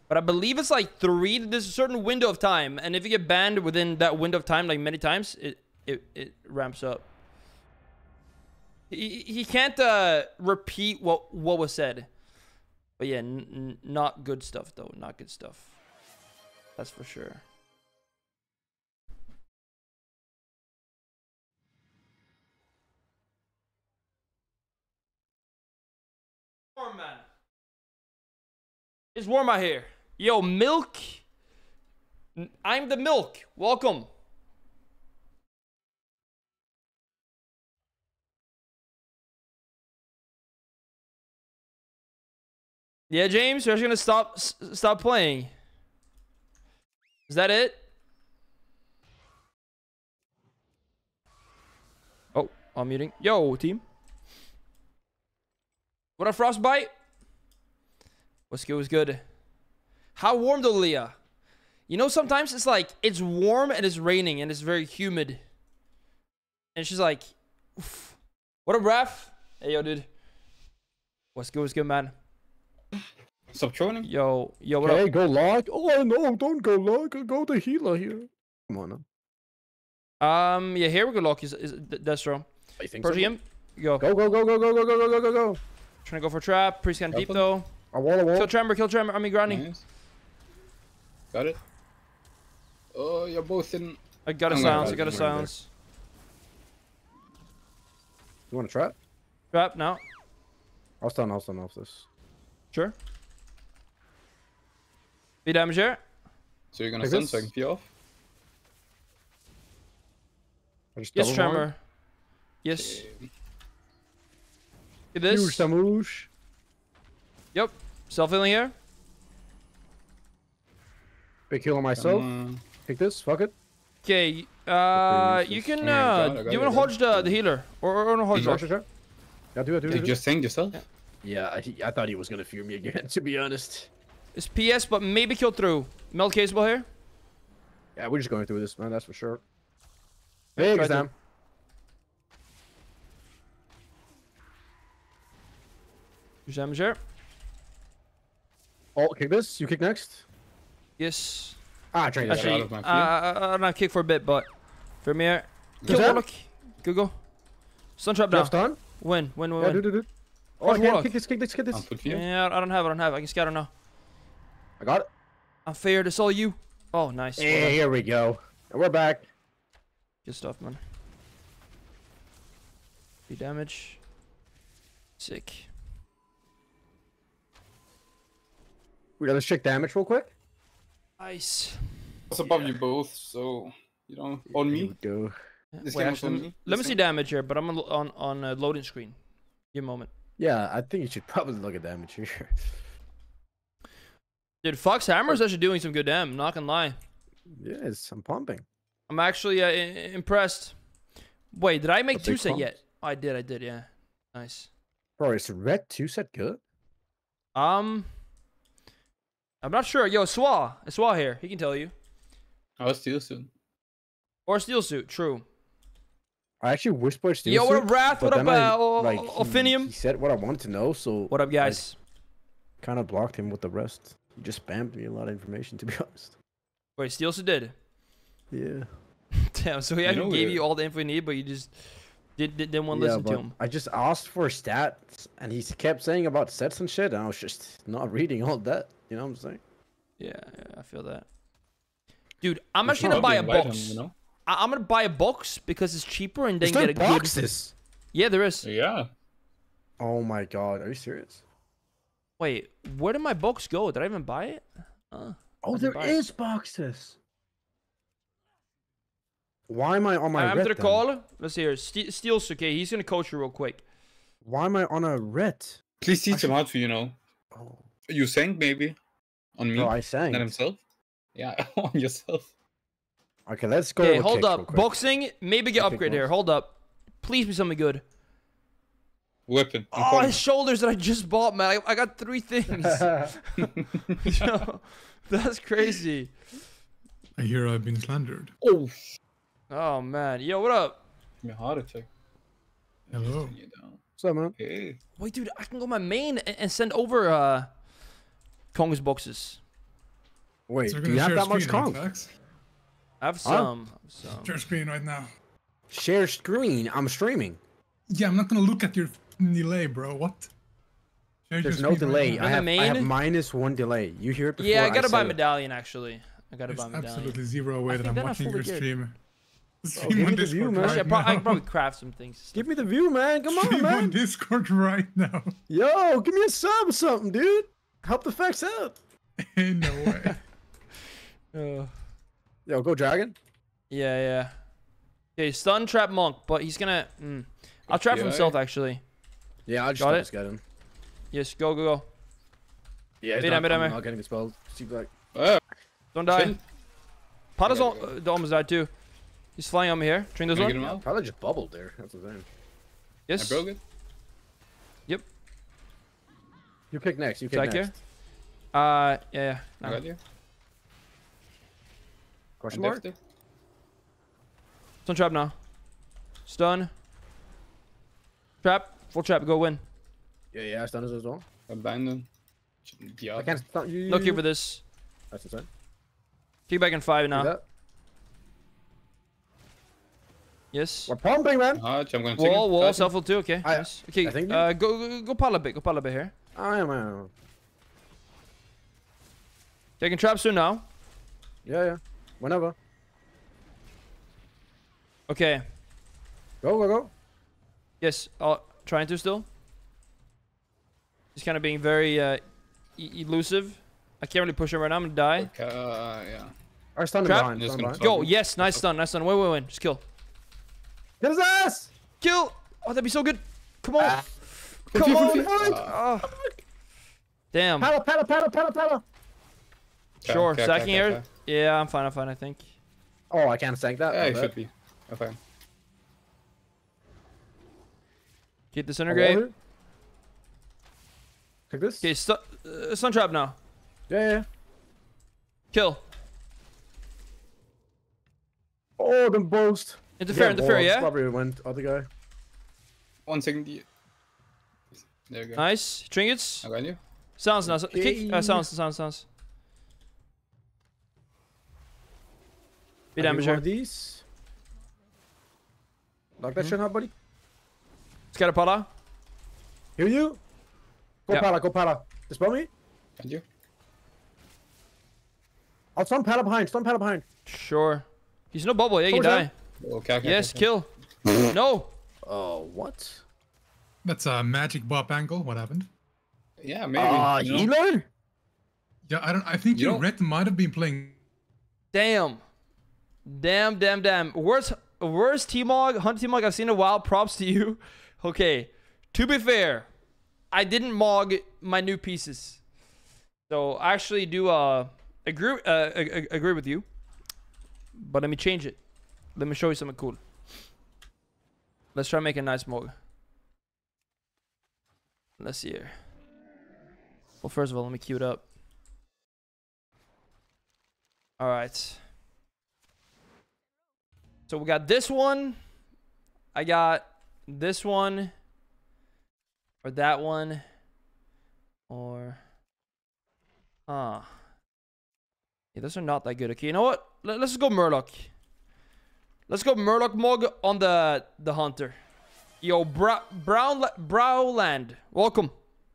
But I believe it's like three. There's a certain window of time, and if you get banned within that window of time, like many times, it it, it ramps up. He he can't uh, repeat what what was said. But yeah, n n not good stuff though. Not good stuff. That's for sure. Warm man. It's warm out here. Yo, milk. I'm the milk. Welcome. Yeah, James, you're just gonna stop s stop playing. Is that it? Oh, I'm muting. Yo, team. What a frostbite. What's good? What's good? How warm though, Leah? You know, sometimes it's like it's warm and it's raining and it's very humid. And she's like, oof. What a ref. Hey, yo, dude. What's good? What's good, man? Stop trolling. Yo, yo, what okay, up? Go lag. Oh no, don't go lag. Go the healer here. Come on now. Um, yeah, here we go. Lock is is Destro. I think so. Go. Go go go go go go go go go go. Trying to go for trap. Priest kind of deep though. I wall, I wall. Kill Tremor. Kill Tremor. I mean grinding. Nice. Got it. Oh, you're both in. I got a silence. I got a silence. You want to trap? Trap now. I'll stun. I'll stun off this. Sure. Be damage here. So you're gonna stun so I can pee off? Yes, Tremor. Yes. Okay. Get this. Huge damage. Yep. Self-healing here. Big heal on myself. Um, Take this. Fuck it. Okay. Uh, you can. Uh, do you wanna hodge the, the healer or or, or no hodge? Sure, sure, sure. Yeah, do it. Do it. Do it. Just tank yourself. Yeah. Yeah, I, I thought he was gonna fear me again, to be honest. It's P S, but maybe kill through. Meld Casable here. Yeah, we're just going through this, man, that's for sure. Hey, exam. Exam is here. Oh, kick this. You kick next? Yes. Ah, I tried to out of my feet. Uh, I don't have kick for a bit, but. For me here. Kill Warlock. Google. Stun trap down. Stun? Win, win, win. Yeah, win. Do, do, do. Oh, I kick this, kick this, kick this. Yeah, I don't have it, I don't have it. I can scatter now. I got it. I'm feared, it's all you. Oh, nice. Hey, well here we go. And we're back. Good stuff, man. Be damage. Sick. We gotta check damage real quick. Nice. It's above yeah. you both, so you don't on me. Do. This Wait, actually, on me. Let this me thing? see damage here, but I'm on on uh, loading screen. Give me a moment. Yeah, I think you should probably look at damage here. Dude, Fox Hammer's actually doing some good damage, not gonna lie. Yes, I'm pumping. I'm actually uh, impressed. Wait, did I make two set yet? Oh, I did, I did, yeah. Nice. Bro, is red two set good? Um, I'm not sure. Yo, Swa, Swa here. He can tell you. Oh, steel suit. Or steel suit, true. I actually whispered steel Yo, suit, what up, Wrath? What up, I, uh, like, Ophinium? He, he said what I wanted to know, so... What up, guys? I kind of blocked him with the rest. He just spammed me a lot of information, to be honest. Wait, steel suit did? Yeah. Damn, so he actually you know, gave yeah. you all the info you need, but you just did, did, didn't want to yeah, listen to him. I just asked for stats, and he kept saying about sets and shit, and I was just not reading all that. You know what I'm saying? Yeah, yeah I feel that. Dude, I'm it's actually going to buy a box. Him, you know? I I'm gonna buy a box because it's cheaper and then get a boxes. Good... Yeah, there is. Yeah. Oh my god, are you serious? Wait, where did my box go? Did I even buy it? Uh, oh, there is it. boxes. Why am I on my? I'm red, gonna then? call. Let's hear. Ste Steals, okay. He's gonna coach you real quick. Why am I on a red? Please teach should... him how to, you know. Oh. You sang maybe, on me. Oh, I sang. Not himself. Yeah, on yourself. Okay, let's go. Okay, hold up. Boxing, maybe get upgrade here. Hold up. Please be something good. Weapon. I'm oh, his shoulders that I just bought, man. I, I got three things. Yo, that's crazy. I hear I've been slandered. Oh. Oh, man. Yo, what up? Give me a heart attack. Hello. What's up, man? Hey. Wait, dude, I can go my main and, and send over uh, Kong's boxes. Wait, so do you have that much Kong? Attacks? I have some. Huh? some. Share screen right now. Share screen? I'm streaming. Yeah, I'm not gonna look at your delay, bro. What? Share There's no delay. Right I, have, I have minus one delay. You hear it before Yeah, I gotta I buy medallion, it. actually. I gotta There's buy medallion. absolutely zero way that I'm watching your stream. Stream oh, give on me the Discord view, man. Right Actually, I, pro I can probably craft some things. Give me the view, man. Come stream on, man. on Discord right now. Yo, give me a sub or something, dude. Help the facts out. Ain't no way. uh, Yo, go dragon. Yeah, yeah. Okay, stun trap monk, but he's gonna. Mm. I'll trap yeah. himself actually. Yeah, I just got it. Get him. Yes, go, go, go. Yeah, he's not, I'm not getting expelled. Like... Uh, Don't die. Pata's al uh, almost died too. He's flying on me here. Train those one. Yeah, probably just bubbled there. That's the thing. Yes. I broke it. Yep. You pick next. You pick Back next. Here. Uh, yeah, yeah. I got you. Question mark? Stun trap now. Stun. Trap. Full trap. Go win. Yeah, yeah. Stun is as well. Abandon. Yeah. I can't stun you. Look here for this. That's insane. Kick back in five now. Yes. We're pumping, man. Uh, I'm going to wall, wall. Self-heal too. Okay. I, yes. Okay. I think uh, go, go, go pile a bit. Go pile a bit here. I am. I am. Taking trap soon now. Yeah, yeah. Whenever. Okay. Go, go, go. Yes, I'll trying to still. He's kind of being very uh, e elusive. I can't really push him right now. I'm gonna die. Okay, uh, yeah. Our stun behind. Go. Yes, nice stun. Nice stun. Wait, wait, wait. Just kill. Get his ass. Kill. Oh, that'd be so good. Come on. Ah. Come on. Uh, oh. Damn. Paddle, paddle, paddle, paddle, paddle. Okay, sure. Okay, Sacking okay, here. Okay. Yeah, I'm fine. I'm fine. I think. Oh, I can't sack that. Yeah, it should be. Okay. Keep the center. Take this. Okay, stu uh, sun trap now. Yeah, yeah. Kill. Oh, them boast. Interfere, yeah, interfere, yeah. Probably went other guy. One second. There you go. Nice trinkets. I got you. Sounds now. Okay. Kick. Uh, sounds, sounds, sounds. Be damage here. These. Lock that mm-hmm. shit up, buddy. Scarapala. Hear you? Go yeah. Pala, go Pala. Dispel me? Thank you. I'll stun Pala behind, stun Pala behind. Sure. He's no bubble, yeah, you die. Okay, okay, yes, okay. Kill. No! Oh, what? That's a magic bop angle, what happened? Yeah, maybe. Uh, you know? Elon? Yeah, I don't, I think you, you Red might have been playing. Damn. Damn, damn, damn. Worst, worst T-Mog, Hunter T-Mog I've seen in a while, props to you. Okay, to be fair, I didn't mog my new pieces, so I actually do uh, agree uh, ag agree with you. But let me change it. Let me show you something cool. Let's try and make a nice mog. Let's see here. Well, first of all, let me queue it up. All right. So we got this one. I got. This one, or that one, or ah, uh. yeah, those are not that good. Okay, you know what? Let, let's just go Murloc. Let's go Murloc mog on the the hunter. Yo, bra brown Browland, welcome,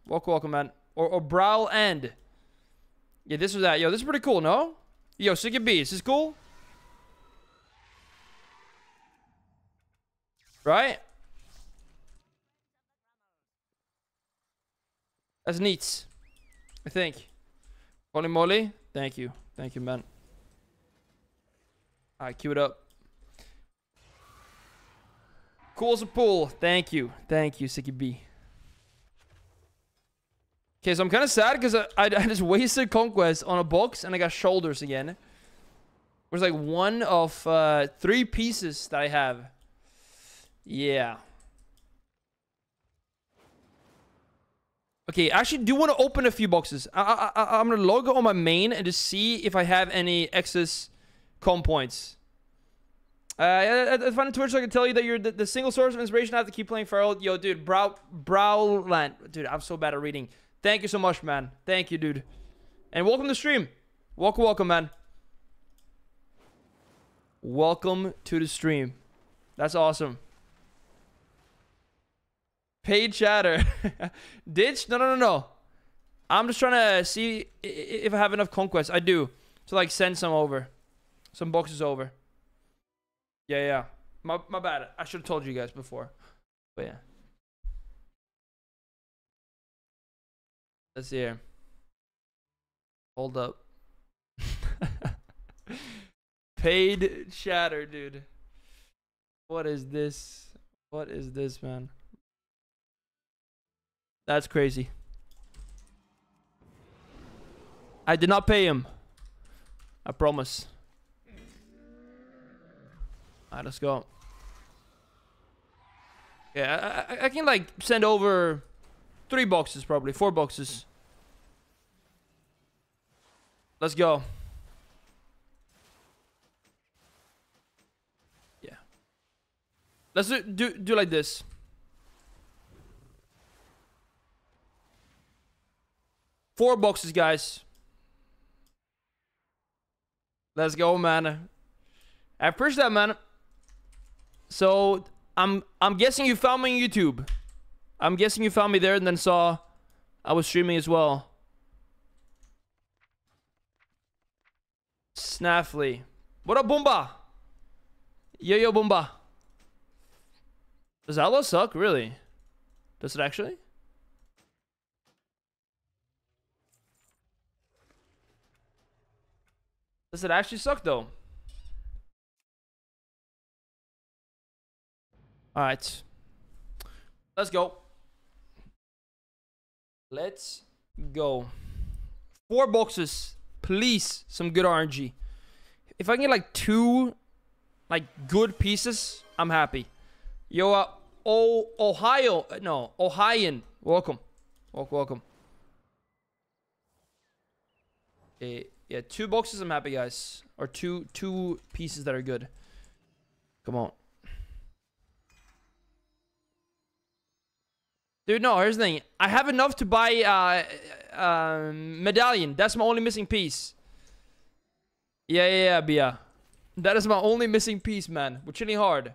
welcome, welcome, man. Or or Browland. Yeah, this was that. Yo, this is pretty cool, no? Yo, sick of bees. This is cool. Right? That's neat, I think. Holy moly. Thank you. Thank you, man. Alright, queue it up. Cool as a pool. Thank you. Thank you, Sicky B. Okay, so I'm kind of sad because I, I, I just wasted Conquest on a box and I got shoulders again. Which is like one of uh, three pieces that I have. Yeah. Okay, I actually do want to open a few boxes. I, I, I, I'm going to log on my main and just see if I have any excess com points. Uh, I, I find Twitch so I can tell you that you're the, the single source of inspiration. I have to keep playing Feral. Yo, dude, brow, Browland. Dude, I'm so bad at reading. Thank you so much, man. Thank you, dude. And welcome to the stream. Welcome, welcome, man. Welcome to the stream. That's awesome. Paid chatter. Ditch? No, no, no, no. I'm just trying to see if I have enough conquests. I do. So, like, send some over. Some boxes over. Yeah, yeah. My, my bad. I should have told you guys before. But, yeah. Let's see here. Hold up. Paid chatter, dude. What is this? What is this, man? That's crazy. I did not pay him. I promise. Alright, let's go. Yeah, I, I, I can like send over three boxes probably. Four boxes. Let's go. Yeah. Let's do, do, do like this. Four boxes, guys. Let's go, man. I appreciate that, man. So, I'm I'm guessing you found me on YouTube. I'm guessing you found me there and then saw I was streaming as well. Snaffly. What up, Boomba? Yo, yo, Boomba. Does Allo suck? Really? Does it actually? Does it actually suck though? Alright. Let's go. Let's go. Four boxes. Please, some good R N G. If I can get like two like good pieces, I'm happy. Yo, uh, oh, Ohio. No, Ohioan. Welcome. Welcome, welcome. Okay. Yeah, two boxes, I'm happy, guys. Or two two pieces that are good. Come on. Dude, no, here's the thing. I have enough to buy uh, uh, medallion. That's my only missing piece. Yeah, yeah, yeah, Bia. That is my only missing piece, man. We're chilling hard.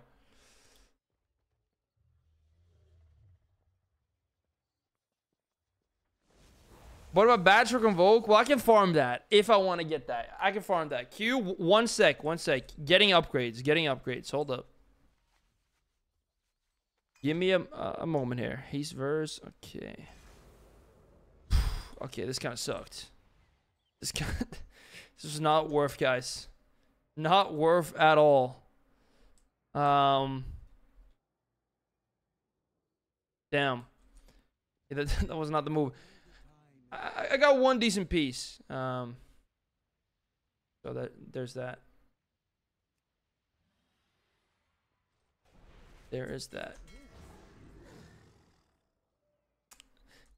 What about badge or convoke? Well, I can farm that if I want to get that. I can farm that. Q, one sec, one sec. Getting upgrades, getting upgrades. Hold up. Give me a, a moment here. Haste verse. Okay. Okay, this kind of sucked. This kind of, this is not worth, guys. Not worth at all. Um. Damn. That, that was not the move. I got one decent piece. Um, so that there's that. There is that.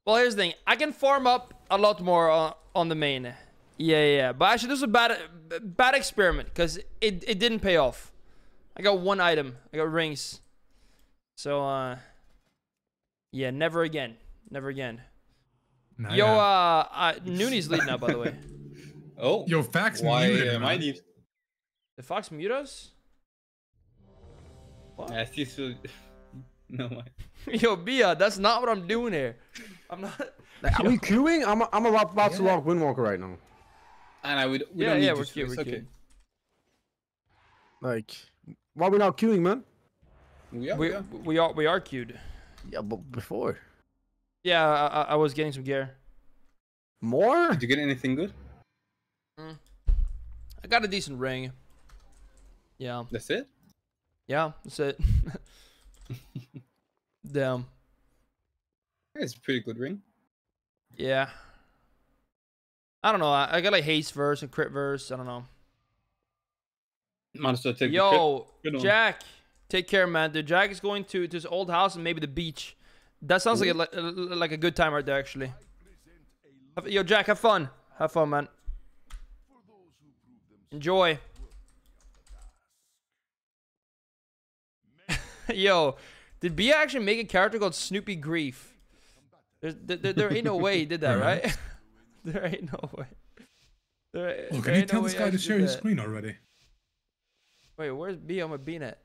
Well, here's the thing. I can farm up a lot more on, on the main. Yeah, yeah, yeah. But actually, this was a bad, bad experiment because it, it didn't pay off. I got one item. I got rings. So, uh, yeah, never again. Never again. Nah, yo, yeah. uh, uh, Nooney's leading now, by the way. Oh. Yo, Fox muted. Why am I need? Did Fox mute us? What? Yeah, I still... No way. Yo, Bia, that's not what I'm doing here. I'm not... Like, are we queuing? I'm, I'm about, about yeah. to lock Windwalker right now. And I would... We yeah, don't yeah, need we're queuing, we're okay. Like, why are we not queuing, man? Yeah, we, yeah. we are we are queued. Yeah, but before. Yeah, I, I was getting some gear. More? Did you get anything good? Mm. I got a decent ring. Yeah. That's it? Yeah, that's it. Damn. It's a pretty good ring. Yeah. I don't know. I, I got like haste verse and crit verse. I don't know. Might as well take Yo, the crit. Jack, take care, man. Dude, Jack is going to, to his old house and maybe the beach. That sounds Ooh. like a like a good time right there, actually. Yo, Jack, have fun. Have fun, man. Enjoy. Yo, did Bia actually make a character called Snoopy Grief? There's, there, there ain't no way he did that, right? There ain't no way. There, oh, can you tell no this guy to share his screen already? Wait, where's Bia? I'm a bean at.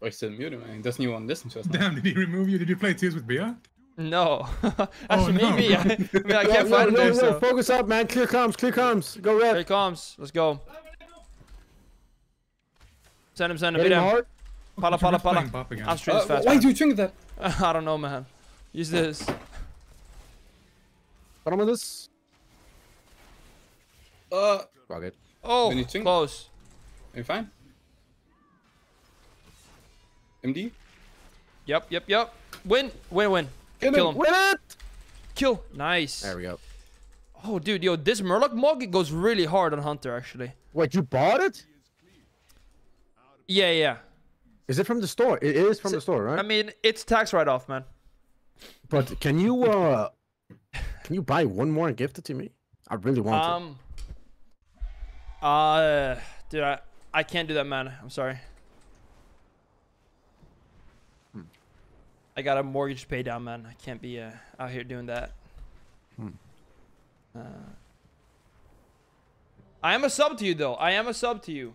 Oh, he's still muted, man. Doesn't even want to listen to us now. Damn, did he remove you? Did you play Tears with Bia? No. Actually, oh, no. maybe. I, I, mean, I can't no, find no, him no, there, no. So. Focus up, man. Clear comms. Clear comms. Go red. Clear comms. Let's go. Send him, send him. Beat him. hard. Pala, pala, pala. I'm streaming uh, fast. Why do you drink that? I don't know, man. Use this. What am I this? Uh. Rocket. Oh, close. Are you fine? M D? Yep, yep, yep. Win, win, win. Kill, Kill him. him. Win it! Kill. Nice. There we go. Oh, dude, yo, this Murloc mug, it goes really hard on Hunter, actually. Wait, you bought it? Yeah, yeah. Is it from the store? It is from so, the store, right? I mean, it's tax write-off, man. But can you, uh, can you buy one more and gift it to me? I really want um, it. Um, uh, dude, I, I can't do that, man. I'm sorry. I got a mortgage to pay down, man. I can't be uh, out here doing that. Hmm. Uh, I am a sub to you, though. I am a sub to you.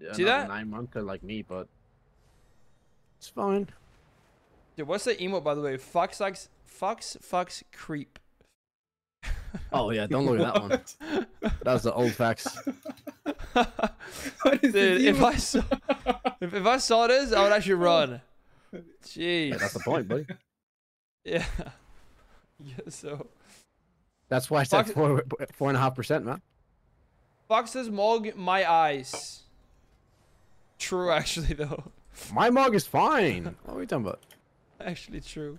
Yeah, see that? Nine months like me, but it's fine. Dude, what's the emote, by the way? Fox likes Fox Fox creep. Oh yeah, don't look at that one. That was the old facts. Dude, if I saw if, if I saw this, I would actually run. Jeez. Yeah, that's the point, buddy. Yeah. Yeah, so. That's why I said Fox, four, four and a half percent, man. Fox's mug, my eyes. True, actually, though. My mug is fine. What are we talking about? Actually, true.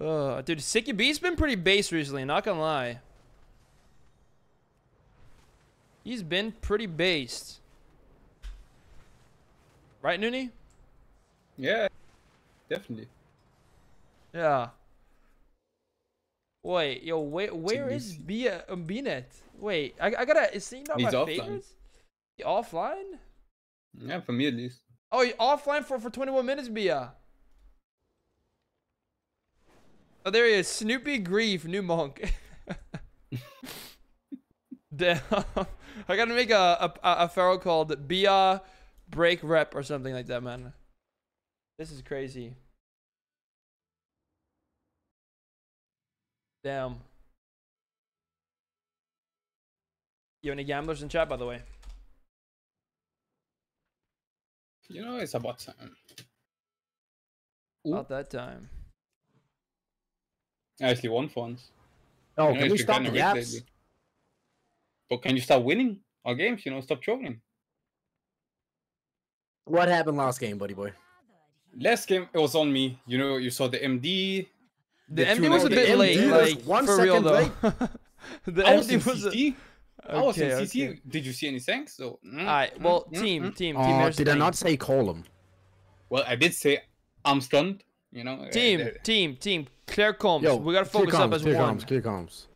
Uh, dude, Sicky B's been pretty base recently, not gonna lie. He's been pretty based. Right, Noonie? Yeah, definitely. Yeah. Wait, yo, wait, where Sicky is Bia, um, Binet? Wait, I, I gotta, is he not He's my offline. favorites? He offline? Yeah, for me at least. Oh, you're offline for, for twenty-one minutes, Bia. Oh, there he is. Snoopy Grief, new monk. Damn. I gotta make a, a, a feral called Bia Break Rep or something like that, man. This is crazy. Damn. You any gamblers in chat, by the way? You know, it's about time. Ooh. About that time. I actually won for once. Oh, you know, can we stop the gaps? But can you start winning our games? You know, stop trolling. What happened last game, buddy boy? Last game, it was on me. You know, you saw the M D. The, the M D was a bit M D late. Like, like one for second real, late. the I M D was. C T. A... I was okay, in C T. Okay. Did you see any thanks? So, mm, all right. Well, mm, team, mm, team, mm. team. Oh, did I not say column? Well, I did say I'm stunned. You know, team, uh, team, team. Clear comms. Yo, we gotta focus comms, up as clear one. Comms, clear comms.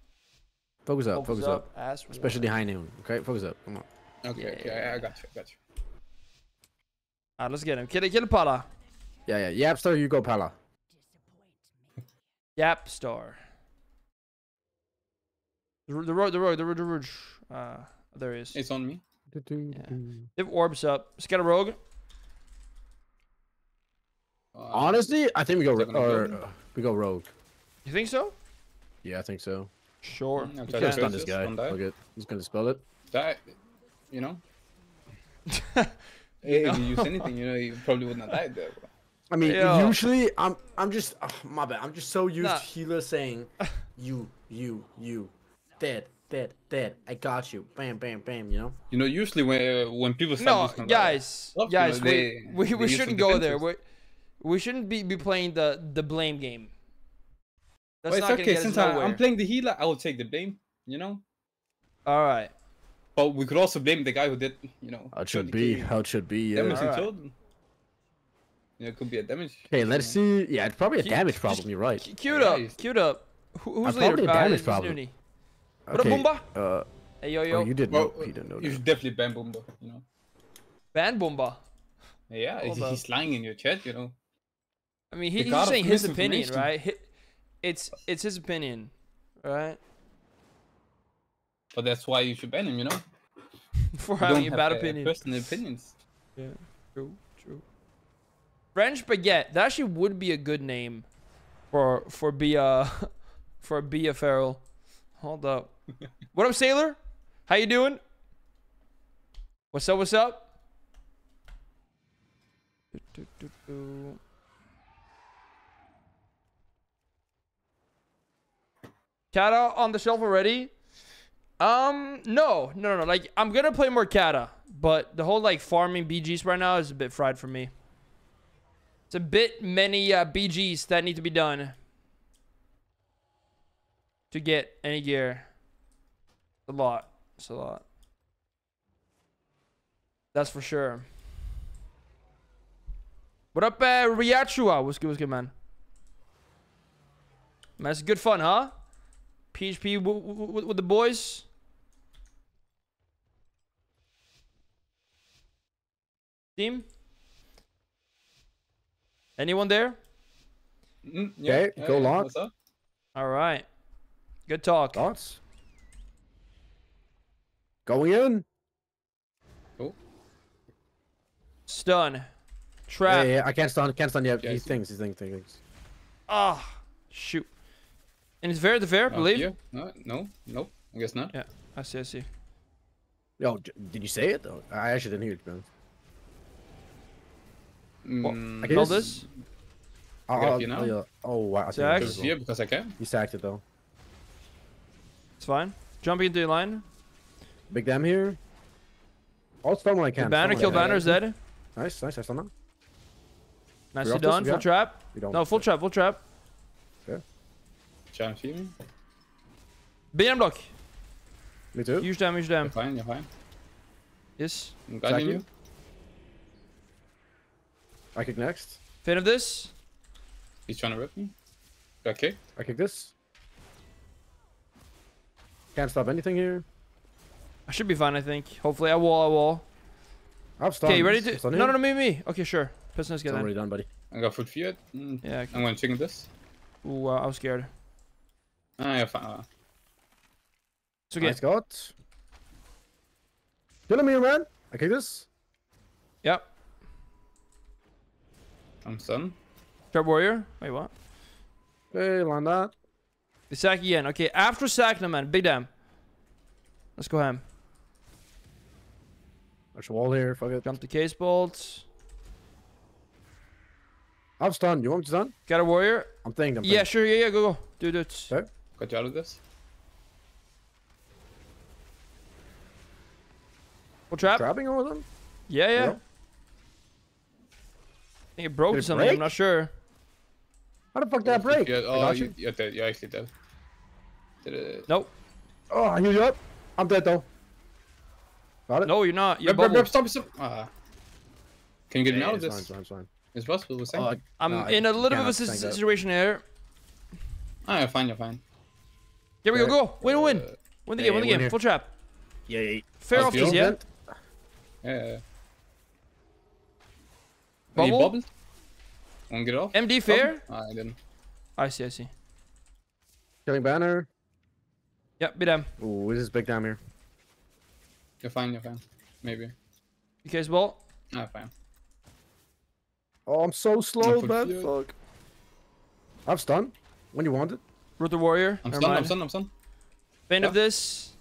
Focus up. Focus, focus up. up Especially one. High noon. Okay, focus up. Come on. Okay, yeah, okay, yeah. I got you. I got you. Alright, let's get him. Kill, kill Pala. Yeah, yeah. Yapstar, you go Pala. Yapstar. The road, the road, the road, the road. The road. Uh, there he is. It's on me. Yeah. If orbs up, let's get a rogue. Uh, Honestly, I think we go or uh, we go rogue. You think so? Yeah, I think so. Sure. Mm, okay. Just stun this guy. Look at, he's gonna spell it. Die. You know. If you use anything, you know, you probably would not die there, bro. I mean, Yo. usually I'm I'm just oh, my bad. I'm just so used nah. to healers saying, you, you, you, dead, dead, dead. I got you. Bam, bam, bam. You know. You know, usually when uh, when people start. No, guys, like, guys, they, we we, we shouldn't go there. We we shouldn't be be playing the the blame game. That's well, it's okay. Since I, I'm playing the healer, I will take the blame. You know. All right. But we could also blame the guy who did. You know. How it should be. How it should be. Yeah. Yeah, it could be a damage. Okay, let's see. Yeah, it's probably a damage problem. You're right. Queued up. Queued up. Who's leader? Probably a damage problem. What up, Boomba? Uh, hey, yo, yo. Oh, you didn't know. You didn't know. You should definitely ban Boomba. You know. Ban Boomba. Yeah, he's lying in your chat. You know. I mean, he's saying his opinion, right? It's it's his opinion, right? But that's why you should ban him, you know. For having a bad opinion. Personal opinions. Yeah. True. True. French baguette. That actually would be a good name for for be a for be a feral. Hold up. What up, Sailor? How you doing? What's up? What's up? Do, do, do, do. Kata on the shelf already? Um, no, no, no. Like, I'm gonna play more Kata, but the whole like farming B Gs right now is a bit fried for me. It's a bit many uh, B Gs that need to be done to get any gear. It's a lot. It's a lot. That's for sure. What up, uh, Riachua? What's good, what's good, man? Man, it's good fun, huh? P H P w w w with the boys. Team? Anyone there? Mm, yeah. Okay, yeah, go yeah, long. All right. Good talk. Thoughts? Going in. Oh. Stun. Trap. Yeah, yeah, I can't stun. Can't stun yet. Yeah, he thinks. He thinks. He thinks. Ah, oh, shoot. And it's fair to fair, uh, believe? Yeah. No, no, no. I guess not. Yeah, I see. I see. Yo, did you say it though? I actually didn't hear it, man. Well, I guess this? Uh, you know? yeah. Oh wow! I think yeah, because I can. You sacked it though. It's fine. Jumping into your line. Big damn here. I'll stun when I can. The banner kill banner is dead. Nice, nice. I stun him. Nicely done. Full trap. No, full trap. Full trap. Yeah. Challenge team. B M block. Me too. Huge damage. Huge damage. You're fine. You're fine. Yes. I'm guiding you. I kick next. Fin of this. He's trying to rip me. Okay. I kick this. Can't stop anything here. I should be fine, I think. Hopefully, I wall, I wall. I'm stunned. Okay, you ready to? No, no, no, me, me. Okay, sure. Pistons get in. I'm already done, buddy. I got foot feared. Mm. Yeah. Okay. I'm going to chicken this. Ooh, uh, I was scared. Ah, you're fine. It's okay. Nice got. Killing me, man. I kick this. Yep. I'm stunned. Trap warrior. Wait, what? Hey, land that. The sack again. Okay, after sack, no man. Big damn. Let's go ham. There's a wall here. Fuck it. Jump the case bolts. I'm stunned. You want me to stun? Got a warrior. I'm thinking. I'm thinking. Yeah, sure. Yeah, yeah. Go, go. Do it. Okay. Got you out of this. We'll trap. Trapping all of them? Yeah, yeah. yeah. I think it broke it something, break? I'm not sure. How the fuck did that break? You're, oh, you. you're dead, you're actually dead. Nope. Oh, I healed you up. I'm dead though. Got it? No, you're not. You're rip, rip, rip, stop, stop. Uh, Can you get yeah, me out of this? Fine, fine, fine. It's possible, we're saying. Uh, I'm no, in a little bit of a situation here. Ah, you're fine, you're fine. Here we go, go. Win, uh, win. Win the yeah, game, win the win game. Here. Full trap. Yeah, yeah. Fair off these, yeah? Yeah, yeah. Bubble? Bubble? Won't get off. M D fair? Oh, I didn't. I see, I see. Killing banner. Yep, big damn. Ooh, this is big damn here. You're fine, you're fine. Maybe. You guys ball? Ah, fine. Oh, I'm so slow, man. Fuck. I'm stunned. When you want it. Root the warrior. I'm stunned, I'm stunned, I'm stunned. Bane of this.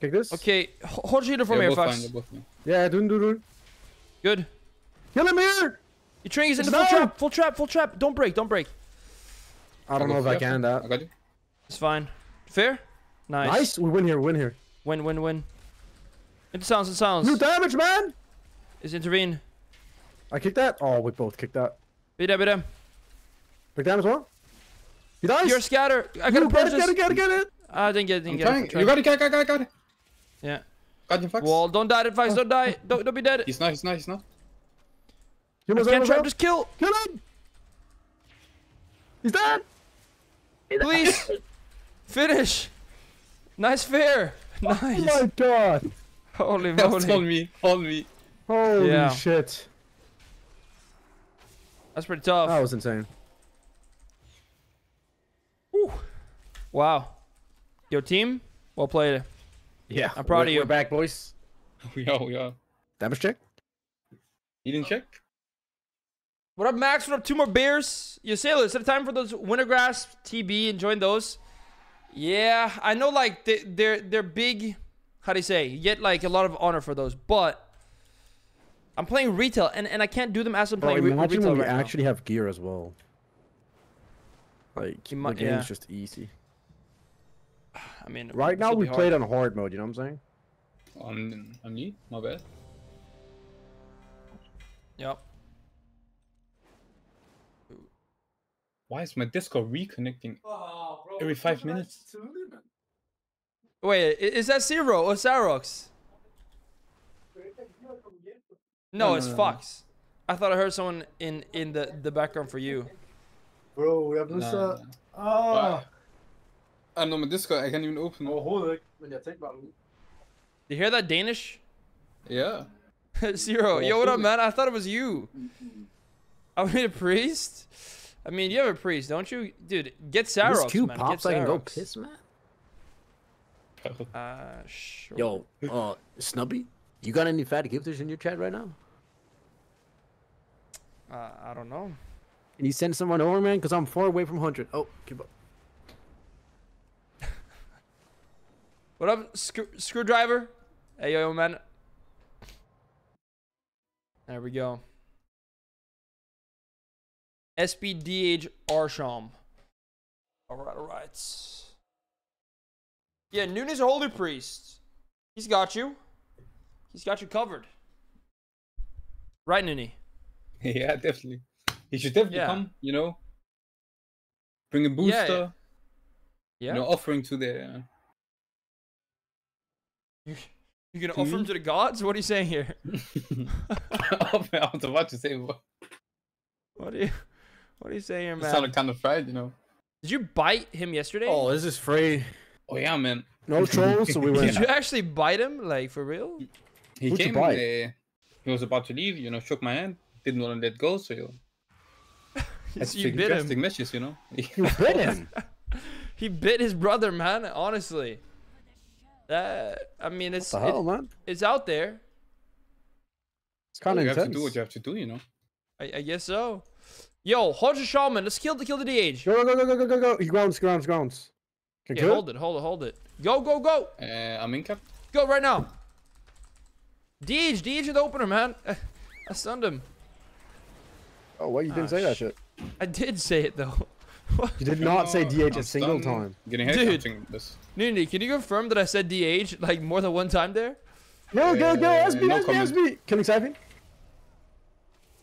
Take this. Okay, hold shield from here, Fox. Fine, yeah, do do do. Good. Kill him here. Your train is in the full trap. Full trap. Full trap. Don't break. Don't break. I don't know if I can that. I got you. It's fine. Fair. Nice. Nice. We win here. Win here. Win. Win. Win. It sounds. It sounds. New damage, man. Is intervene. I kicked that. Oh, we both kicked that. Beat him. Beat him. Pick that as well. He dies. You're scatter. I gotta get it. Get it. Get it. Get it. I didn't get it. Didn't get it. You got it. Got it. Got it. Got it. Yeah. Got him, Fox. Well, don't die, Fox. Don't die. Don't. Don't be dead. He's not. He's not. He's not. You can't trap, just kill! Kill him! He's dead! Please! Finish! Nice fair! Nice! Oh my god! Holy moly! That's on me! On me! Holy yeah. shit! That's pretty tough. That was insane. Woo. Wow. Yo team, well played. Yeah. I'm proud we're, of you. We're back, boys. We are, we are. Damage check? You didn't check? What up, Max? What up? Two more beers. Yo, sailors, set a time for those Wintergrass T B. Enjoying those. Yeah, I know, like, they, they're they're big, how do you say, you get, like, a lot of honor for those, but I'm playing retail, and, and I can't do them as I'm playing oh, re imagine retail when we right actually now. Have gear as well. Like, might, the game's yeah. just easy. I mean... Right now, we played on hard mode, you know what I'm saying? On, on me? Not bad. Yep. Why is my Discord reconnecting oh, bro, every five minutes? Wait, is that Zero or Sarox? No, no it's no, Fox. No. I thought I heard someone in in the the background for you. Bro, we have no. no. Ah. I know my Discord. I can't even open it. Oh, you hear that Danish? Yeah. Zero. Yo, what up, man? I thought it was you. I need a priest. I mean, you have a priest, don't you? Dude, get Saros, this man. Pops, get Saros. I can go piss, man? Uh, sure. Yo, uh, Snuppy, you got any fat gifters in your chat right now? Uh, I don't know. Can you send someone over, man? Because I'm far away from one hundred. Oh, keep up. What up, sc Screwdriver? Hey, yo, yo, man. There we go. S P D H Arsham. Alright, alright. Yeah, Nunes a holy priest. He's got you. He's got you covered. Right, Nuni? Yeah, definitely. He should definitely yeah. come, you know. Bring a booster. Yeah. yeah. You know, offering to the... Uh... You're gonna offer him to the gods? What are you saying here? I was about to say what. What are you... What do you say here, man? It sounded kind of fried, you know. Did you bite him yesterday? Oh, this is free. Oh, yeah, man. No trolls, so we went. Did you actually bite him? Like, for real? He Who'd came and uh, he was about to leave, you know, shook my hand. Didn't want to let go, so... You... That's you bit him. Messages, you know? You bit him? He bit his brother, man, honestly. That, I mean, it's... What the hell, it, man? It's out there. It's kind of intense. You have to do what you have to do, you know? I, I guess so. Yo, hold your shaman. Let's kill the kill the D H. Go go go go go go go. He grounds, grounds, grounds. Can yeah, hold it? it, hold it, hold it. Go go go. Uh, I'm in cap. Go right now. D H, D H with the opener, man. I stunned him. Oh, why you didn't oh, say that shit? I did say it though. You did not say D H I'm a single time. Dude, this. Nuni, can you confirm that I said D H like more than one time there? No, go go. S B, no S B, comment. S B. Killing Siphon.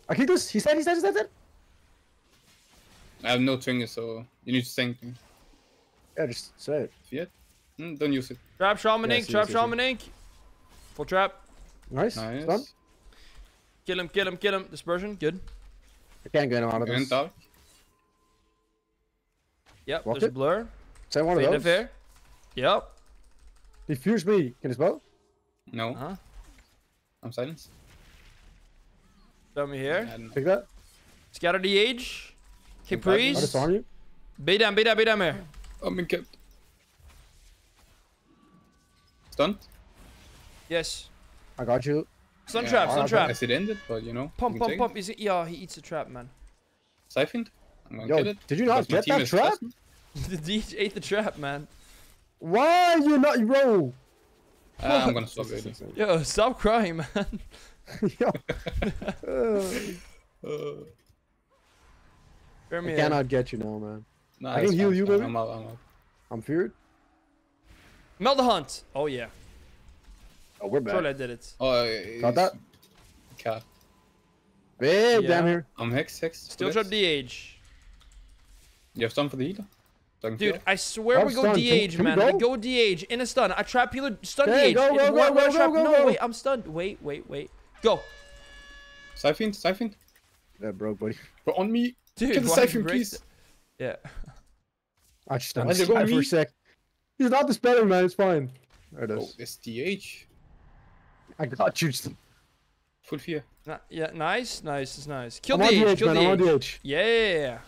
I kicked this. He said, he said, he said. I have no trigger, so you need to thank me. Yeah, just say it. Yeah? Mm, don't use it. Trap Shaman Incorporated. Trap Shaman Incorporated. Full trap. Nice. Nice. Stun. Kill him, kill him, kill him. Dispersion, good. I can't get him out of this. Dark. Yep, Rocket. There's a blur. Send one Fade of those. Fair. Yep. Defuse me. Can you spell? No. Uh -huh. I'm silenced. Throw me here. Take that. Scatter the age. Hey, priest. Beat him, beat him, beat him here. I'm in kept. Stunned? Yes. I got you. Stun yeah, trap, stun trap. As it ended, but you know. Pump, pump, pump. Is it? Yeah, he eats a trap, man. Siphoned? I'm gonna Yo, get it. Did you not get that trap? The D H ate the trap, man. Why are you not, bro? Uh, I'm gonna stop reading. Yo, stop crying, man. Yo. uh, uh. I cannot get you now, man. No, I can heal you, baby. I'm out, I'm out. I'm feared. Melt the hunt. Oh, yeah. Oh, we're back. Surely I did it. Oh, got that? Cat. Babe, yeah. Damn here. I'm hex, hex. Still trap D H. You have stun for the healer? Dude, kill. I swear I'm we go stunned. D H, can, man. Can go? I go D H in a stun. I trap healer. Stun hey, D H. Go, go, go, go, go, go, no, go. Wait, I'm stunned. Wait, wait, wait. Go. Siphon, siphon. Yeah, bro, buddy. But on me. Dude, get the siphon, please. Yeah. I just stunned this guy for a sec. He's not the speller, man. It's fine. There it is. Oh, it's D H. I got you. Full fear. Nah, yeah, nice, nice, it's nice. Kill the D H, kill man, the D H. Yeah.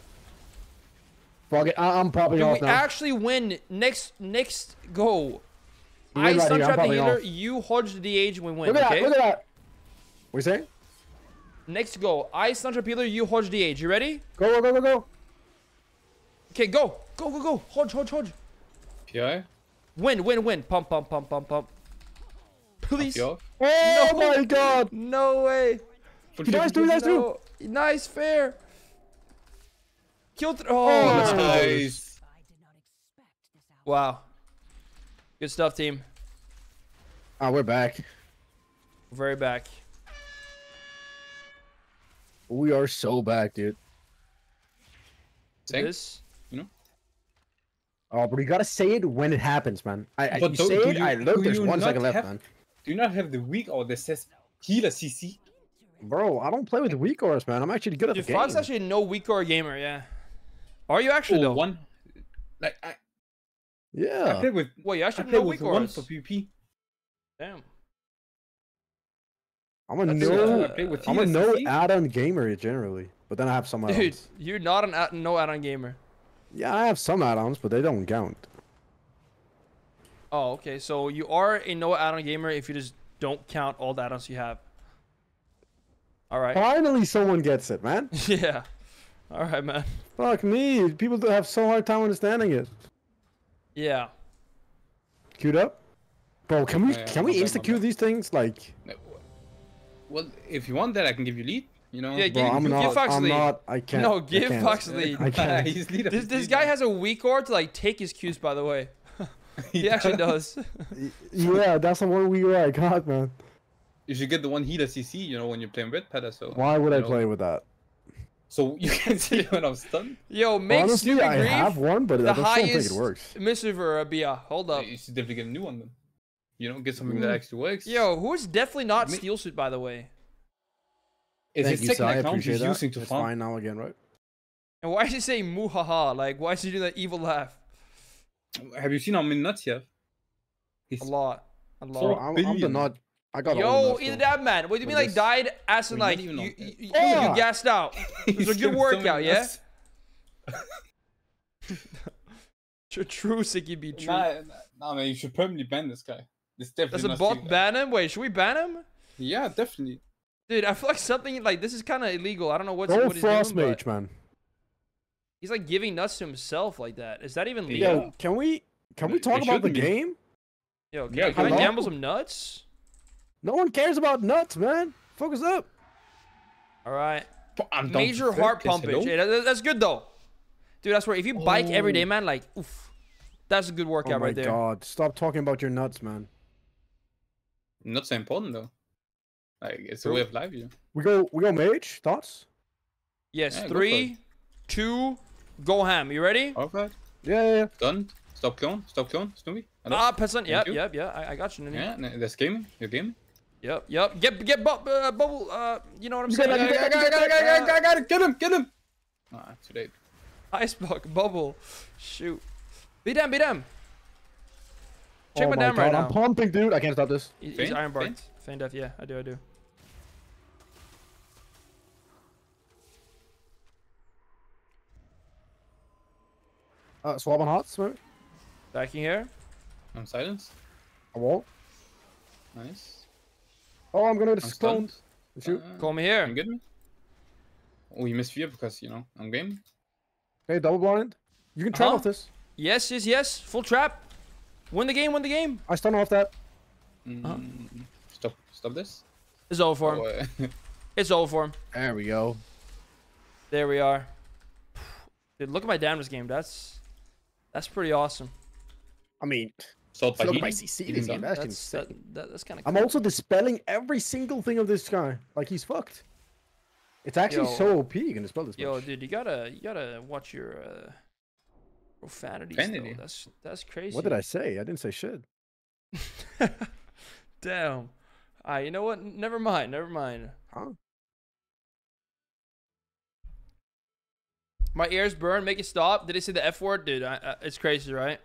Fuck it, I I'm popping off now. We actually win next next go. I right stun trap the healer, off. You hodge the D H, we win. Look at okay? that, look at that. What you saying? Next go. I stun trap healer, you hodge the D H. You ready? Go, go, go, go, go. Okay, go. Go, go, go. Hodge, hodge, hodge. P I? Win, win, win. Pump, pump, pump, pump, pump. Please. Oh no, my god. No way. He dies through, he dies through. Nice, fair. Kill through. Oh, oh, that's nice. Wow. Good stuff, team. Ah, oh, we're back. We're very back. We are so back, dude. Thanks. This, you know? Oh, but you gotta say it when it happens, man. I, but I you say it, you, I look, there's one second left, have... man. Do you not have the weak or that says healer C C? Bro, I don't play with the weak R's, man. I'm actually good at Dude, the game. Fox actually no weak R gamer, yeah. Are you actually, oh, though? One, like, I... Yeah. I played with... Well, you actually know weak one for P P. Damn. I'm a That's no... Uh, I'm a no add-on gamer, generally. But then I have some add-ons. Dude, you're not an ad no add-on gamer. Yeah, I have some add-ons, but they don't count. Oh, okay. So you are a no add-on gamer if you just don't count all the add-ons you have. All right. Finally, someone gets it, man. Yeah. All right, man. Fuck me. People have so hard time understanding it. Yeah. Queued up, bro. Can we yeah, can we insta queue these things? Like, well, if you want that, I can give you lead. You know, yeah, bro, give, I'm give, not, give Fox I'm lead. Not, I can't. No, give I can't. Fox lead. I can't. He's lead this this guy has a weak or to like take his cues. By the way. He yeah. actually does. Yeah, that's the one we were I got, man. You should get the one healer C C, you know, when you're playing red peta, so... Why would I know. play with that? So you can see when I'm stunned? Yo, make Honestly, Snoopy I grief have one, but the I don't think it works. Missover, Bia, hold up. You should definitely get a new one, then. You know, get something mm. that actually works. Yo, who is definitely not Me Steel Suit, by the way? Is his second account I he's that. using to farm? Fine now again, right? And why is he saying muhaha? Like, why is he doing that evil laugh? Have you seen how many nuts you have? He's a lot. A lot. So I'm, I'm the nut. I got Yo, either that, man. What do you mean, like, died as in, like, you, you, you, you, yeah. you gassed out? It was a good workout, yeah? True, Sicky be true. Nah, nah, man, you should permanently ban this guy. It's definitely Does the bot ban him? Wait, should we ban him? Yeah, definitely. Dude, I feel like something, like, this is kind of illegal. I don't know what's, what he's Frost doing, Mage, but... man. He's like giving nuts to himself like that. Is that even legal? Yo, can we can we talk about the be. game? Yo, can, yeah, can I gamble some nuts? No one cares about nuts, man. Focus up. All right. I'm Major heart pumpage. Hey, that, that's good though, dude. That's where if you oh. bike every day, man, like, oof, that's a good workout oh my right there. God, stop talking about your nuts, man. Nuts are important though. Like, it's True. a way of life, yeah. We go, we go, mage thoughts. Yes, yeah, three, two. Go ham. You ready? Okay. Yeah, yeah, yeah. Done. Stop clone. Stop clone. Snoopy. Ah, peasant. Yep, yep, yeah. I, I got you. Nini. Yeah, no, that's gaming. You're gaming. Yep, yep. Get, get, bu uh, bubble. Uh, you know what I'm saying? I got it. Get him. Get him. Ah, too late. Ice block. Bubble. Shoot. Beat them. Beat them. Check oh my damn right now. I'm pumping, dude. I can't stop this. He's, he's iron barked. Feign death. Yeah, I do. I do. Uh, swab on hearts, maybe? Backing here. I'm silenced. I won't. Nice. Oh, I'm gonna just clone. You. Uh, Call me here. I'm good. Oh, you missed here because, you know, I'm game. Okay, double blind. You can trap uh -huh. off this. Yes, yes, yes. Full trap. Win the game, win the game. I stun off that. Mm. Uh -huh. Stop, stop this. It's over for him. Oh, uh... It's over for him. There we go. There we are. Dude, look at my damage game. That's that's pretty awesome. I mean, so look at my C C this game. That's, that's, that, that, that's kind of cool. I'm also dispelling every single thing of this guy. Like, he's fucked. It's actually yo, so O P you can dispel this. Yo, much. Dude, you gotta you gotta watch your uh, profanities. Vanity. That's that's crazy. What did I say? I didn't say shit. Damn. All right, you know what? Never mind. Never mind. Huh? My ears burn. Make it stop. Did he say the F word, dude? I, uh, it's crazy, right?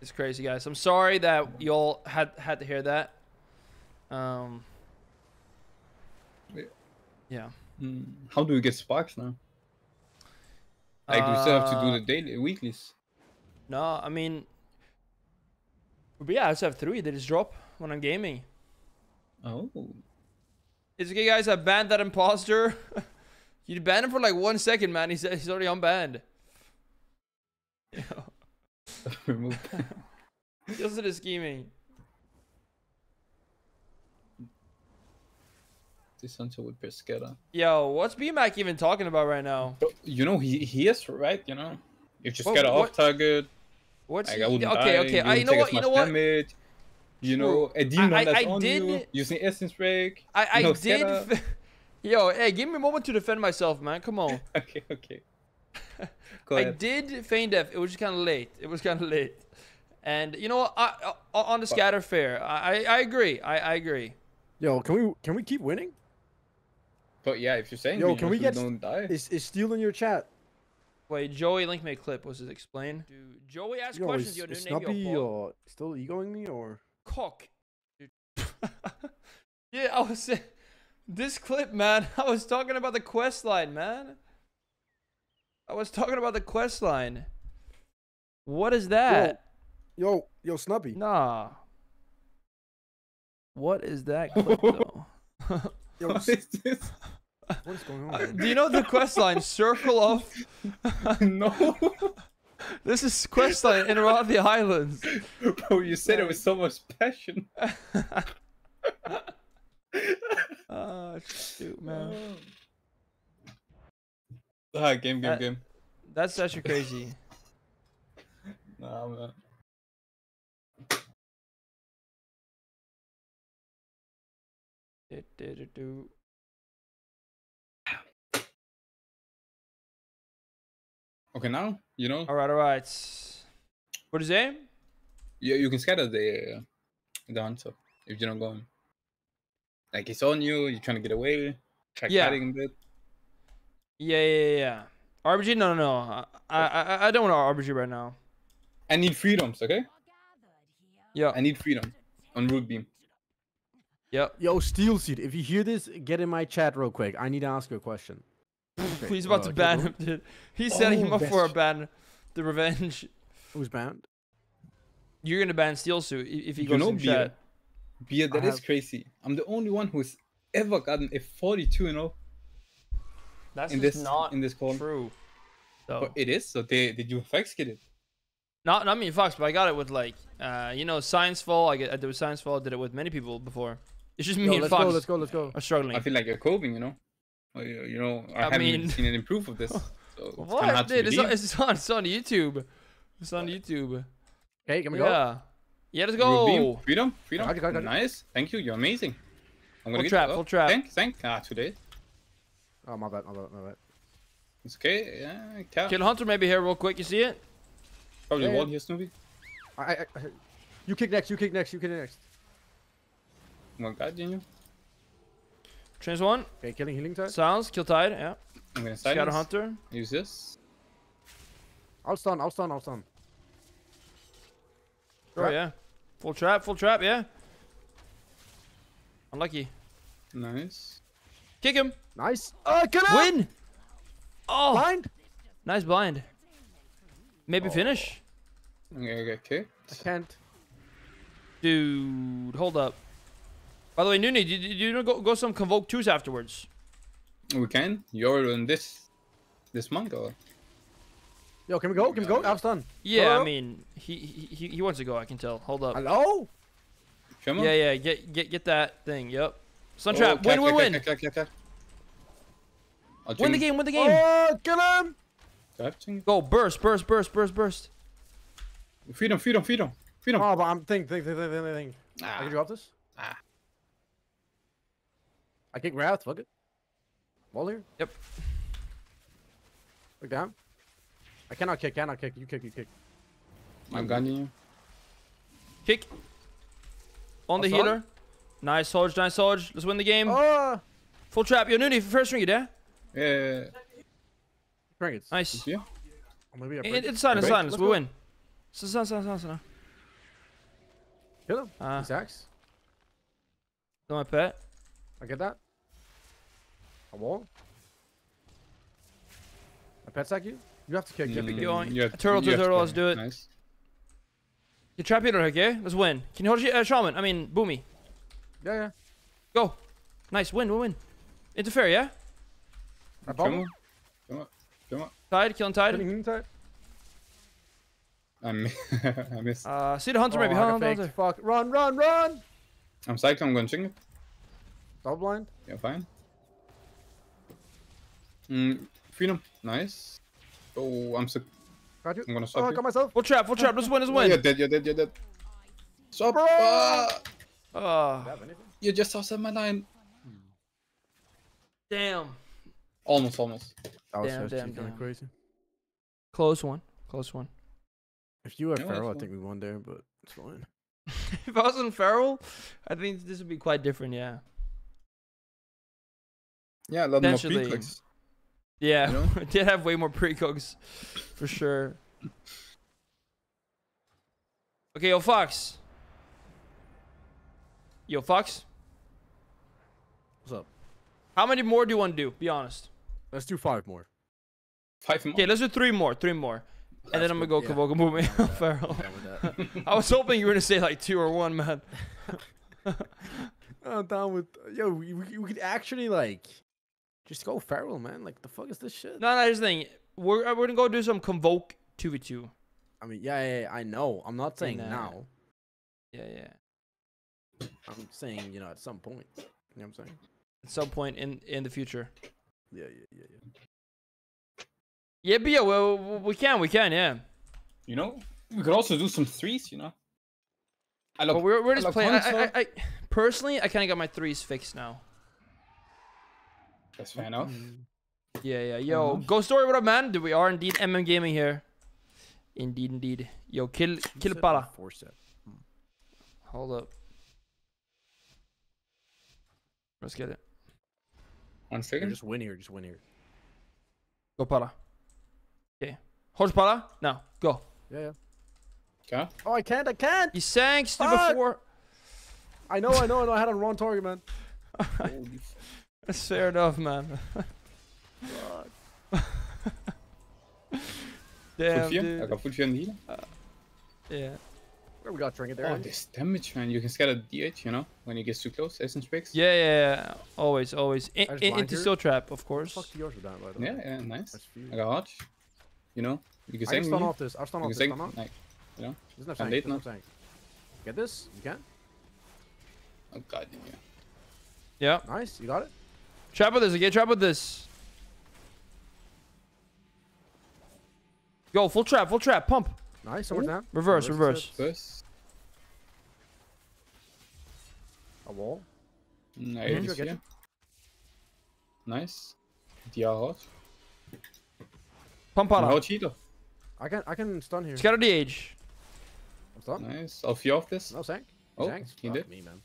It's crazy, guys. I'm sorry that y'all had had to hear that. Um. Yeah. How do we get sparks now? Like, uh, we still have to do the daily weeklies. No, I mean. But yeah, I just have three. They just drop when I'm gaming. Oh. It's okay, guys. I banned that imposter. You banned him for like one second, man. He's he's already unbanned. Yeah. Remove. Just the scheming. This hunter with Pesquera. Yo, what's B Mac even talking about right now? You know he he is right. You know, you just got off target. What's like, he... I okay, die. okay. You I, you know what? You know what? Damage. You know, a demon I, I, that's I on did... you. Using essence break. I I no did. Yo, hey, give me a moment to defend myself, man. Come on. okay, okay. Go ahead. I did feign death. It was just kind of late. It was kind of late. And you know, I, I, on the scatter fair, I I agree. I I agree. Yo, can we can we keep winning? But yeah, if you're saying yo, me, can we get don't die? Is is steal in your chat? Wait, Joey linked me a clip. Was it explained? Dude, Joey asked yo, questions. Is, your new is name Snuppy your or still egoing me or cock? Dude. Yeah, I was saying this clip, man. I was talking about the quest line, man. I was talking about the quest line. What is that? Yo, yo, yo Snuppy. Nah. What is that clip, though? Yo, what is this? What is going on? Do you know the quest line? Circle of... No. This is quest line in around the islands. Bro, you said it with so much passion. Oh, shoot, man. Ah, game, game, that, game. That's actually crazy. Nah, man. Do, do, do, do. Okay, now you know. All right, all right. What is it? Yeah, you can scatter the uh, the hunter if you don't go in. Like it's on you. You're trying to get away. Try yeah. Cutting a bit. Yeah, yeah, yeah. R B G? No, no, no. I, I, I don't want to R B G right now. I need freedoms, okay? Yeah. I need freedom on root beam. Yep. Yo, Steel Seed, if you hear this, get in my chat real quick. I need to ask you a question. Okay. He's about uh, to ban him, dude. He's oh, setting him up for a ban. The revenge. Who's banned? You're gonna ban Steel Suit if he you goes know, in Beer. Chat. Beer, that I is have... crazy. I'm the only one who's ever gotten a forty-two and all. That's in this, not in this corner. True. So. But it is. So they did you fax get it? Not, not me, Fox, but I got it with like, uh, you know, Science Fall. I, get, I did it with Science Fall. I did it with many people before. It's just me Yo, and let's Fox. Go, let's go. Let's go. I'm struggling. I feel like you're coping, you know. Well, you, you know, I, I haven't mean... seen any proof of this. So it's what, dude? It's on, it's on. It's on YouTube. It's on YouTube. Hey, can we yeah. go? Yeah, let's go. Ruby, freedom, freedom. Got it, got it, got it. Nice. Thank you. You're amazing. I'm gonna full get trap. It. Full oh, trap. Thank, thank. Ah, today. Oh my bad. My bad. My bad. It's okay. Yeah. Cat. Kill Hunter maybe here real quick. You see it? Probably yeah. One here, Snoopy. I, I, I, you kick next. You kick next. You kick next. One guard, Junior. Change one. Okay, killing healing tide. Sounds, kill tide, yeah. I'm gonna silence. Scatter hunter. Use this. I'll stun, I'll stun, I'll stun. Trap. Oh, yeah. Full trap, full trap, yeah. Unlucky. Nice. Kick him. Nice. Oh, uh, get up! Win! Oh! Blind? Nice blind. Maybe oh. Finish. I'm gonna get kicked. I can't. Dude, hold up. By the way, Nuni, do you, do you go, go some Convoke twos afterwards? We can. You're in this this monk, or? Yo, can we go? Can we go? I've stunned. Yeah, hello? I mean, he, he he wants to go, I can tell. Hold up. Hello? Come on. Yeah, yeah, get get get that thing. Yep. Suntrap, oh, win, win, win. Win. Win. Win the game, win the game. Oh, kill him. Catching. Go, burst, burst, burst, burst, burst. Feed him, feed him, feed him. Feed him. Oh, but I'm think, think, think, think, think. Ah. I can drop this? Ah. I kick Wrath, fuck it. Wall here? Yep. Look down. I cannot kick, cannot kick. You kick, you kick. I'm gunning you. Kick. On the healer. Nice, Hodge, nice, Hodge. Let's win the game. Oh. Full trap. Yo, Nudie, first ring, you there? Yeah. Bring it. Nice. Yeah. Maybe I it, it's silence, break. Silence. Let's we go. Win. Silence, silence, silence, silence. Kill him. Uh, His axe. Kill my pet. I get that. A wall. My pet sack you? You have to kick. Mm. Going. You have to, turtle to you turtle. Let's do it. Nice. You trap healer, okay? Let's win. Can you hold uh, Shaman? I mean, Boomy. Yeah, yeah. Go. Nice. Win, win, win. Interfere, yeah? I bomb. Come on. Come on. Tide, kill and tide. Killing him tide. I missed. Uh, see the hunter, oh, maybe. Hunter, hunter, hunter. Fuck. Run, run, run. I'm psyched. I'm going to ching it. Double blind. Yeah, fine. Mm, feed him. Nice. Oh, I'm sick. Got you. I'm going to stop. Oh, I got myself. Full trap, full trap. Let's win, let's win. You're dead, you're dead, you're dead. Stop. Ah. Ah. You just outside my line. Damn. Almost, almost. That was damn, so damn, damn. Crazy. Close one. Close one. If you were no, Feral, I think we won there, but it's fine. If I wasn't Feral, I think this would be quite different, yeah. Yeah, a lot more precogs. Yeah, you know? It did have way more precogs, for sure. Okay, yo, Fox. Yo, Fox. What's up? How many more do you want to do? Be honest. Let's do five more. Five more? Okay, let's do three more. Three more. That's and then I'm going to go yeah. Kavoka Boomy yeah, Feral. Yeah, I was hoping you were going to say like two or one, man. I'm down with... Yo, we, we could actually like... Just go Feral, man. Like, the fuck is this shit? No, no, here's the thing. We're, we're going to go do some Convoke two v two. I mean, yeah, yeah, yeah, I know. I'm not saying nah. now. Yeah, yeah. I'm saying, you know, at some point. You know what I'm saying? At some point in, in the future. Yeah, yeah, yeah, yeah. Yeah, but yeah, well, we can, we can, yeah. You know, we could also do some threes, you know. I love. But we're, we're just I playing. I, I, I personally, I kind of got my threes fixed now. That's fair enough. Yeah, yeah, yo, mm-hmm. Ghost Story, what up, man? Do we are indeed M M Gaming here? Indeed, indeed. Yo, kill, kill Pala. Four set. Hmm. Hold up. Let's get it. One second. Just win here. Just win here. Go Pala. Okay. Horse Pala. Now go. Yeah. Yeah. Okay. Oh, I can't. I can't. You sank to before. I know. I know. I know. I had a wrong target, man. That's fair enough, man. Damn, dude. I got full fear in the healer. Uh, yeah. Where we got drinking there? Oh, this damage, man. You can scare a D H, you know, when it gets too close. Essence breaks. Yeah, yeah, yeah. Always, always. In, in, into Steel Trap, of course. Fuck yours with that, by the way. Yeah, yeah, nice. I got Hodge. You know, you can sing. I can stun off this. I stun off this. Stun off. Like, you know, there's no tank. There's no tank. Get this? You can? Oh, god. Yeah. Yeah. Nice. You got it? Trap with this. Again, trap with this. Go, full trap, full trap. Pump. Nice, over down. Reverse, reverse. Reverse. A wall. Nice. Mm-hmm. Yeah. Nice. D R. Pump out. No cheater. I can, I can stun here. He's got a D H. I'm stunned. Nice. I'll fear off this. No, sank. Oh, sank. He did. Me, man.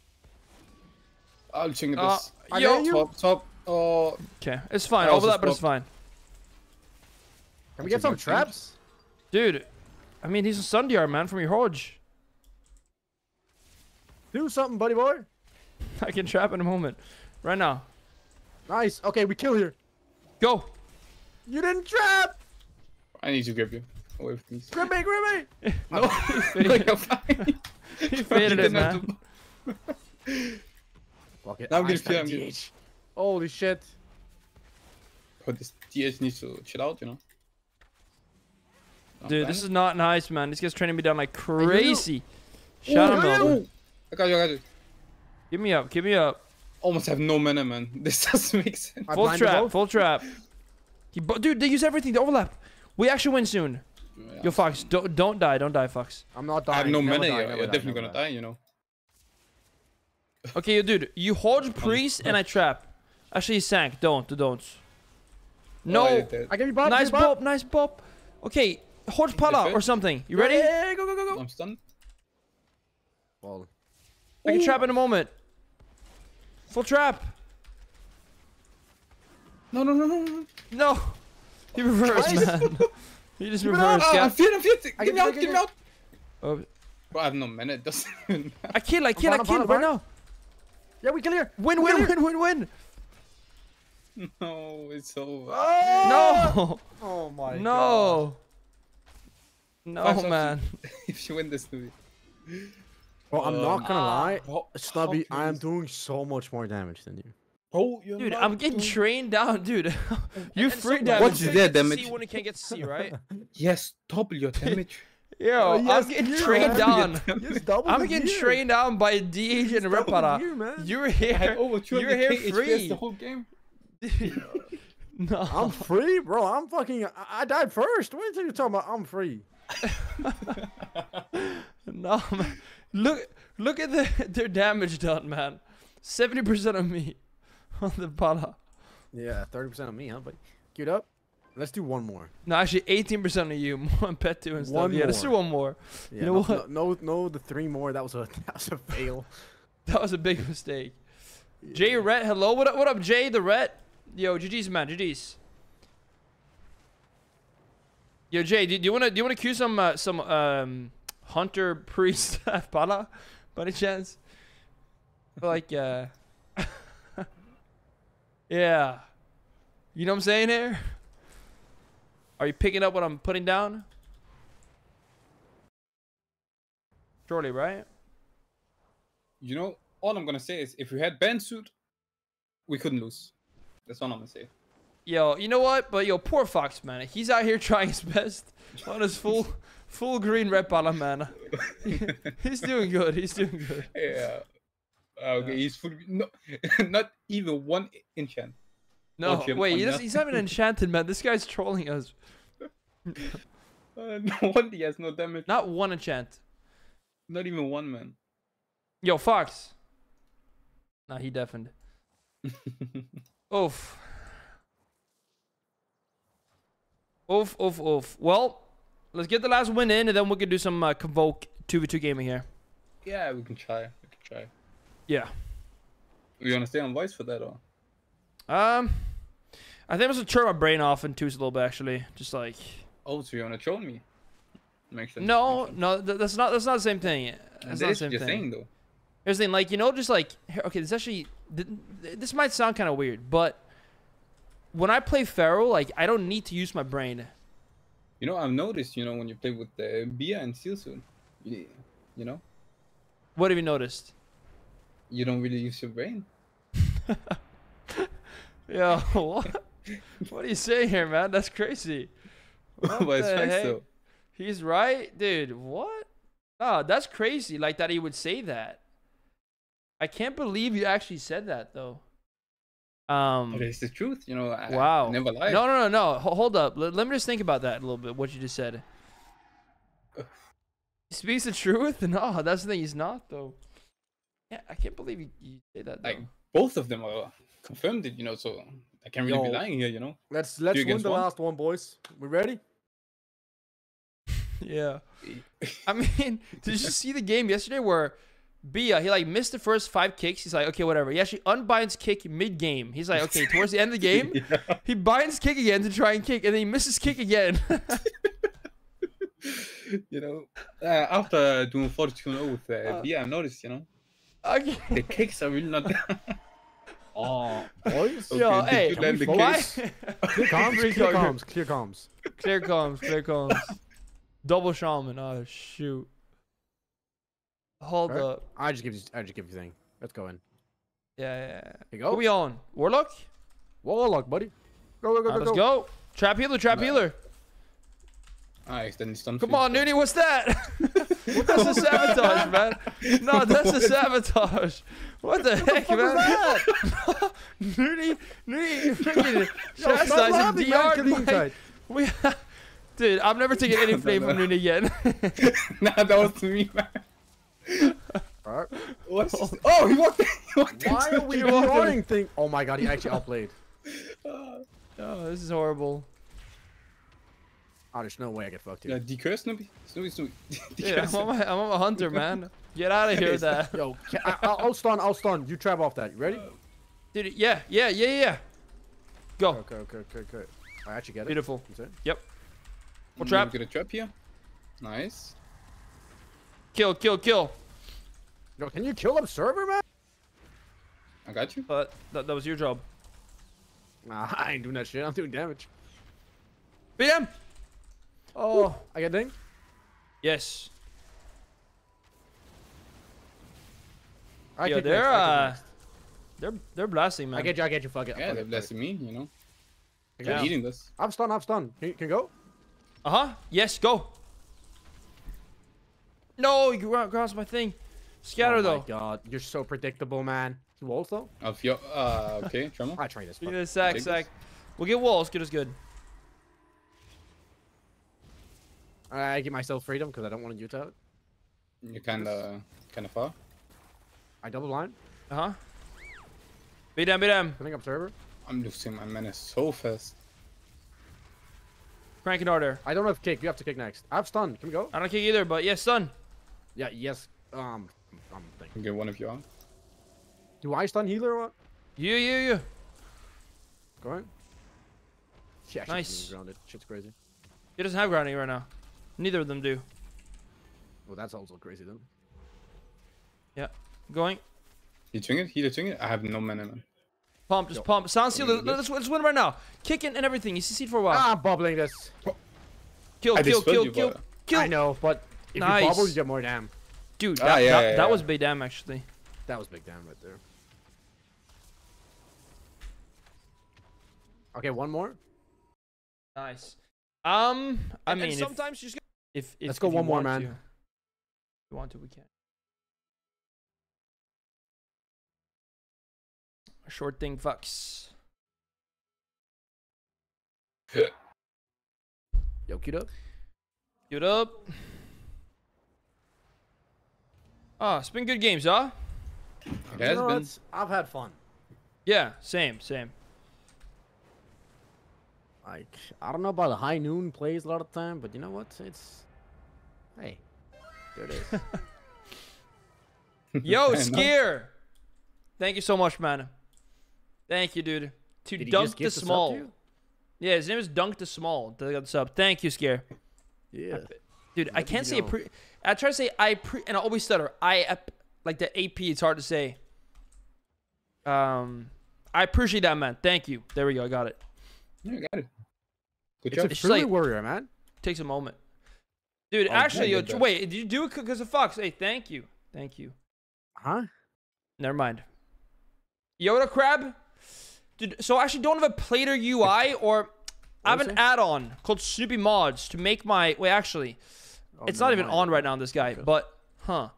I'll ching uh, this. Yo. Top, top. Oh. Okay, it's fine. Overlap, but it's fine. Can we get some traps? Dude. I mean, he's a sun D R, man, from your Hodge. Do something, buddy boy. I can trap in a moment. Right now. Nice. Okay, we kill here. Go. You didn't trap. I need to grip you. Away from me. Grip me, grip me. No. He faded it, he faded it man. Fuck it. Now I'm going to kill him. Holy shit. But this D H needs to chill out, you know. Dude, this is not nice, man. This guy's training me down like crazy. Shout him out. I got you, I got you. Give me up, give me up. Almost have no mana, man. This doesn't make sense. Full trap, full trap. Dude, they use everything to overlap. We actually win soon. Yeah. Yo, Fox, don't, don't die, don't die, Fox. I'm not dying. I have no mana, yo. You're definitely gonna die, you know. Okay, yo, dude, you hold priest and I trap. Actually, he sank. Don't, don't. No. Oh, I, I you Bob, nice you pop, nice pop. Okay, hold pala or something. You ready? Yeah, go, go, go, go. I'm stunned. Well, I can trap in a moment. Full trap. No, no, no, no, no. No. He reversed, man. He just reversed. Oh, yeah. I'm feared, I'm feared. Get me out, get me out. Oh. Bro, I have no mana. It doesn't even matter. I kill, I kill, I kill right now. Yeah, we kill here. Win, win, win, win, win. No, it's over. Oh! No! Oh my no. God. No! No, man. If you win this, Snoopy. Bro, I'm um, not gonna lie. Bro, Snubby, I am doing so much more damage than you. Bro, you're dude, I'm getting doing... trained down, dude. You free so damage. What's their damage? C when it can't get C, right? Yes, double your damage. Yo, oh, yes, I'm getting you, trained man. Down. Yes, I'm getting you. Trained down by D H yes, and Repara. You, you're here. You're here free. The whole game. No. I'm free, bro. I'm fucking. I, I died first. What are you talking about? I'm free. No, man. Look, look at the, their damage done, man. Seventy percent of me on the pala. Yeah, thirty percent of me, huh? But queued up. Let's do one more. No, actually, eighteen percent of you, more on pet two and stuff. One yeah, more. Let's do one more. Yeah, you know no, what? No, no, the three more. That was a that was a fail. That was a big mistake. Yeah. Jay Rhett, hello. What up? What up, Jay the Rhett? Yo, G G's man, G G's. Yo, Jay, do, do you wanna do you wanna queue some uh, some um hunter priest pala, by any chance? Like uh, yeah, you know what I'm saying here. Are you picking up what I'm putting down? Surely, right? You know, all I'm gonna say is if we had Ben suit, we couldn't lose. That's what I'm gonna say. Yo, you know what? But yo, poor Fox, man. He's out here trying his best on his full, full green Repala, man. He's doing good. He's doing good. Yeah. Okay, yeah. He's full. No, not even one enchant. No, wait. He doesn't, he's not even enchanted, man. This guy's trolling us. uh, no one. He has no damage. Not one enchant. Not even one, man. Yo, Fox. Nah, he deafened. Oof. Oof, oof, oof. Well, let's get the last win in, and then we can do some uh, Convoke two v two gaming here. Yeah, we can try. We can try. Yeah. You want to stay on voice for that, or? Um, I think I'm going to turn my brain off in twos a little bit, actually. Just like... Oh, so you want to troll me? Makes sense. No, Makes sense. no, th that's not that's not the same thing. That's that not the same thing. Thing, though. Here's the thing, like, you know, just like... Okay, this actually... This might sound kind of weird, but when I play Feral, like, I don't need to use my brain. You know, I've noticed, you know, when you play with uh, Bia and Silsun, you, you know? What have you noticed? You don't really use your brain. Yo, what? What are you saying here, man? That's crazy. What well, it's facts, though. He's right? Dude, what? Oh, that's crazy, like, that he would say that. I can't believe you actually said that, though. Um, but it's the truth, you know. I, wow. I never lied. No, no, no, no. H hold up. L let me just think about that a little bit. What you just said. He speaks the truth. No, that's the thing. He's not, though. Yeah, I can't believe you, you say that. Though. Like both of them are confirmed it, you know. So I can't really Yo, be lying here, you know. Let's let's Two win the one? last one, boys. We ready? Yeah. I mean, did you see the game yesterday where? Bia, he like missed the first five kicks. He's like, okay, whatever. He actually unbinds kick mid-game. He's like, okay, towards the end of the game, yeah. He binds kick again to try and kick, and then he misses kick again. You know, uh, after doing forty-two and oh with uh, uh, Bia, I noticed, you know, okay. The kicks are really not there. Oh, boys? Okay, yo, hey, you land the kicks? Clear comms, clear comms, clear comms. Clear comms, clear comms. Double shaman, oh, shoot. Hold right. up. I just give you I just give you thing. Let's go in. Yeah, yeah. Here you go. Who we on? Warlock? Warlock, buddy. Go, go, go, right, go. Let's go. go. Trap healer, trap no. healer. I extended stun. Come on, Noonie, what's that? That's a sabotage, man. No, that's a sabotage. What the heck, man? Noonie, Noonie, freaking chastising D R D. We, dude, I'm never taking any blame from Noonie again. Nah, that was me, man. Alright. What's oh, he walked in. He walked Why are we running thing? Oh my god, he actually outplayed. Oh, this is horrible. Oh, there's no way I get fucked here. Yeah, decurse, Snoopy. Snoopy, Snoopy. Yeah, I'm on, my, I'm on my hunter, man. Get out of here with that. Yo, I, I'll, I'll stun, I'll stun. You trap off that. You ready? Dude, yeah, yeah, yeah, yeah. Go. Okay, okay, okay, okay. I actually get it. Beautiful. It. Yep. We'll trap. I'm gonna trap here. Nice. Kill, kill, kill. Yo, can you kill Observer, man? I got you. But that, that was your job. Nah, I ain't doing that shit. I'm doing damage. B M! Oh, ooh. I got ding? Yes. I Yo, they're, uh, they're, they're blasting, man. I get you, I get you, fuck it. Yeah, fuck they're it, blasting me, you know. They're yeah. eating this. I'm stunned, I'm stunned. Can you, can you go? Uh-huh. Yes, go. No, you crossed my thing. Scatter, oh though. Oh, my God. You're so predictable, man. Walls, though? Oh, yo, uh, okay, Tremor. I try this. Look at this, sack, sack. We'll get walls. Good as good. I give myself freedom because I don't want to use out. You're kind of, kind of far. I double blind. Uh huh. Beat them, beat them. I think Observer. I'm losing my mana so fast. Crank in order. I don't have kick. You have to kick next. I have stun. Can we go? I don't kick either, but yes, stun. Yeah, yes. Um, I'm thinking. Get one of you on. Do I stun healer or what? You, you, you. Go on. Yeah, nice. Grounded. Shit's crazy. He doesn't have grounding right now. Neither of them do. Well, that's also crazy then. Yeah. Going. He doing it? He doing it? I have no mana, man. Pump, just Yo. pump. Sound seal. Let's, let's win right now. Kicking and everything. He's C C'd for a while. Ah, bubbling this. Kill, I kill, kill, you, kill, but... kill. I know, but if nice. you bubble, you get more damn. Dude, that, ah, yeah, that, yeah, yeah, that yeah. was big damn, actually. That was big damn right there. Okay, one more. Nice. Um, I and, mean, and sometimes if, you just get... if, if let's go if one more, man. To, if you want to, we can. A short thing, fucks. Yo, queued up. Queued up. Ah, oh, it's been good games, huh? It has been. I've had fun. Yeah, same, same. Like, I don't know about the high noon plays a lot of the time, but you know what? It's... Hey. There it is. Yo, Skier! Thank you so much, man. Thank you, dude. To Did Dunk the Small. To yeah, his name is Dunk the Small. That got the sub. Thank you, Skier. Yeah. Dude, Let I can't say... Pre I try to say I pre... And I always stutter. I... Like, the A P, it's hard to say. Um, I appreciate that, man. Thank you. There we go. I got it. Yeah, I got it. Good job. It's a truly like, warrior, man. Takes a moment. Dude, oh, actually, yo, wait, did you do it because of Fox? Hey, thank you. Thank you. Huh? Never mind. Yoda Crab? Dude, so I actually don't have a plater U I or... I have an add-on called Snoopy Mods to make my... Wait, actually, oh, it's no, not even mind. on right now on this guy, okay. but... Huh.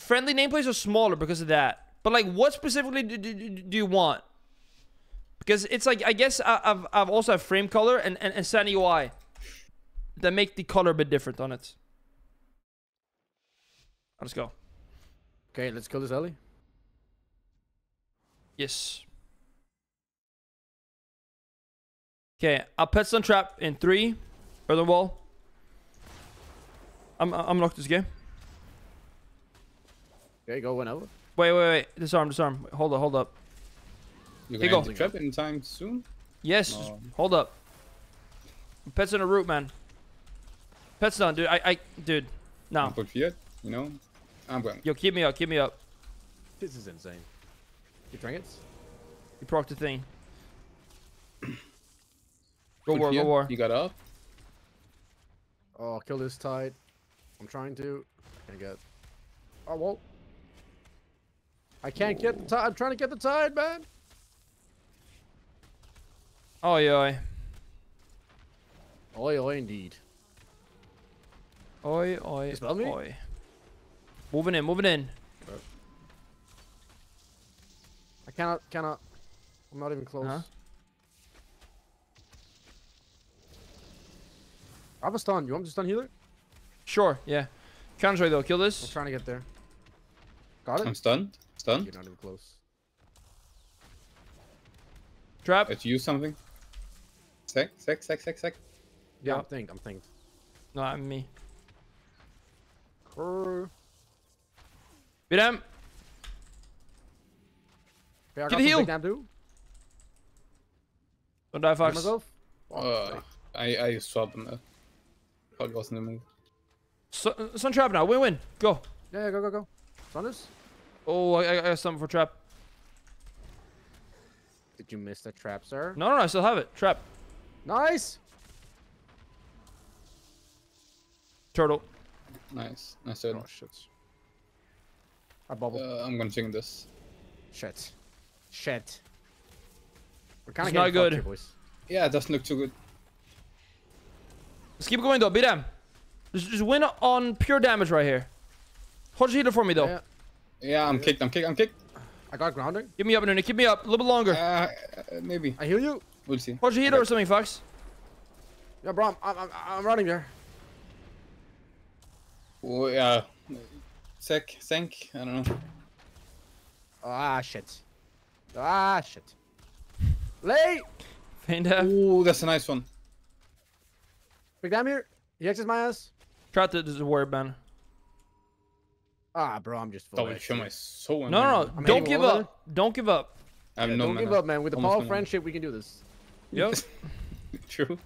Friendly nameplates are smaller because of that. But, like, what specifically do, do, do you want? Because it's like, I guess I, I've, I've also have frame color and, and, and San U I that make the color a bit different on it. Let's go. Okay, let's kill this alley. Yes. Okay, I'll pet stun trap in three. Earthen wall. I'm, I'm locked this game. Okay, go whenever. Wait, wait, wait. Disarm, disarm. Wait, hold up, hold up. You're going to go. trap in time soon? Yes. No. Hold up. Pet's in a root, man. Pet's done, dude. I, I, dude. No. I'm yet, you know? I'm going. Yo, keep me up. Keep me up. This is insane. You trinkets? You proc the thing. Go war, go war. You got up? Oh, kill this tide. I'm trying to. I can't get. Oh, well. I can't Whoa. get the tide. I'm trying to get the tide, man. Oi, oi. Oi, oi, indeed. Oi, oi, oi. Moving in, moving in. Right. I cannot, cannot. I'm not even close. Huh? I have a stun. You want me to stun healer? Sure, yeah. Counter though, kill this. I'm trying to get there. Got it? I'm stunned. Stunned? You're not even close. Trap. Let's use something. Sec, sec, sec, sec, sec. Yeah, yeah. I'm thinked, I'm thinked. No, I'm me. Beat him. Okay, get healed. Do. Don't die, Fox. Oh, uh, I I swap him. Fox wasn't in the move. Sun, sun trap now. Win win. Go. Yeah, yeah, go go go. Sun is. Oh, I I got something for trap. Did you miss the trap, sir? No no, no I still have it. Trap. Nice. Turtle. Nice. Nice turtle. Oh, shit. I bubble. Uh, I'm gonna sing this. Shit. Shit. We're kind of not good. Here, boys. Yeah, it doesn't look too good. Let's keep going though. Beat them. Just, just win on pure damage right here. Hold your healer for me though. Yeah, yeah I'm yeah. kicked. I'm kicked. I'm kicked. I got grounding. Give me up, Nuna. Keep me up. A little bit longer. Uh, maybe. I heal you. We'll see. Hold your healer okay. or something, Fox. Yeah, bro. I'm, I'm, I'm running there. Oh, yeah. Sec, sink, I don't know. Ah, shit. Ah, shit. Lay! Ooh, that's a nice one. Big damn here. He X's my ass. Try to do the word, man. Ah, bro, I'm just full. Don't show my soul. No, no, no. I'm don't give up. There. Don't give up. I'm yeah, no don't mana. give up, man. With the power of friendship, we can do this. Yep. True.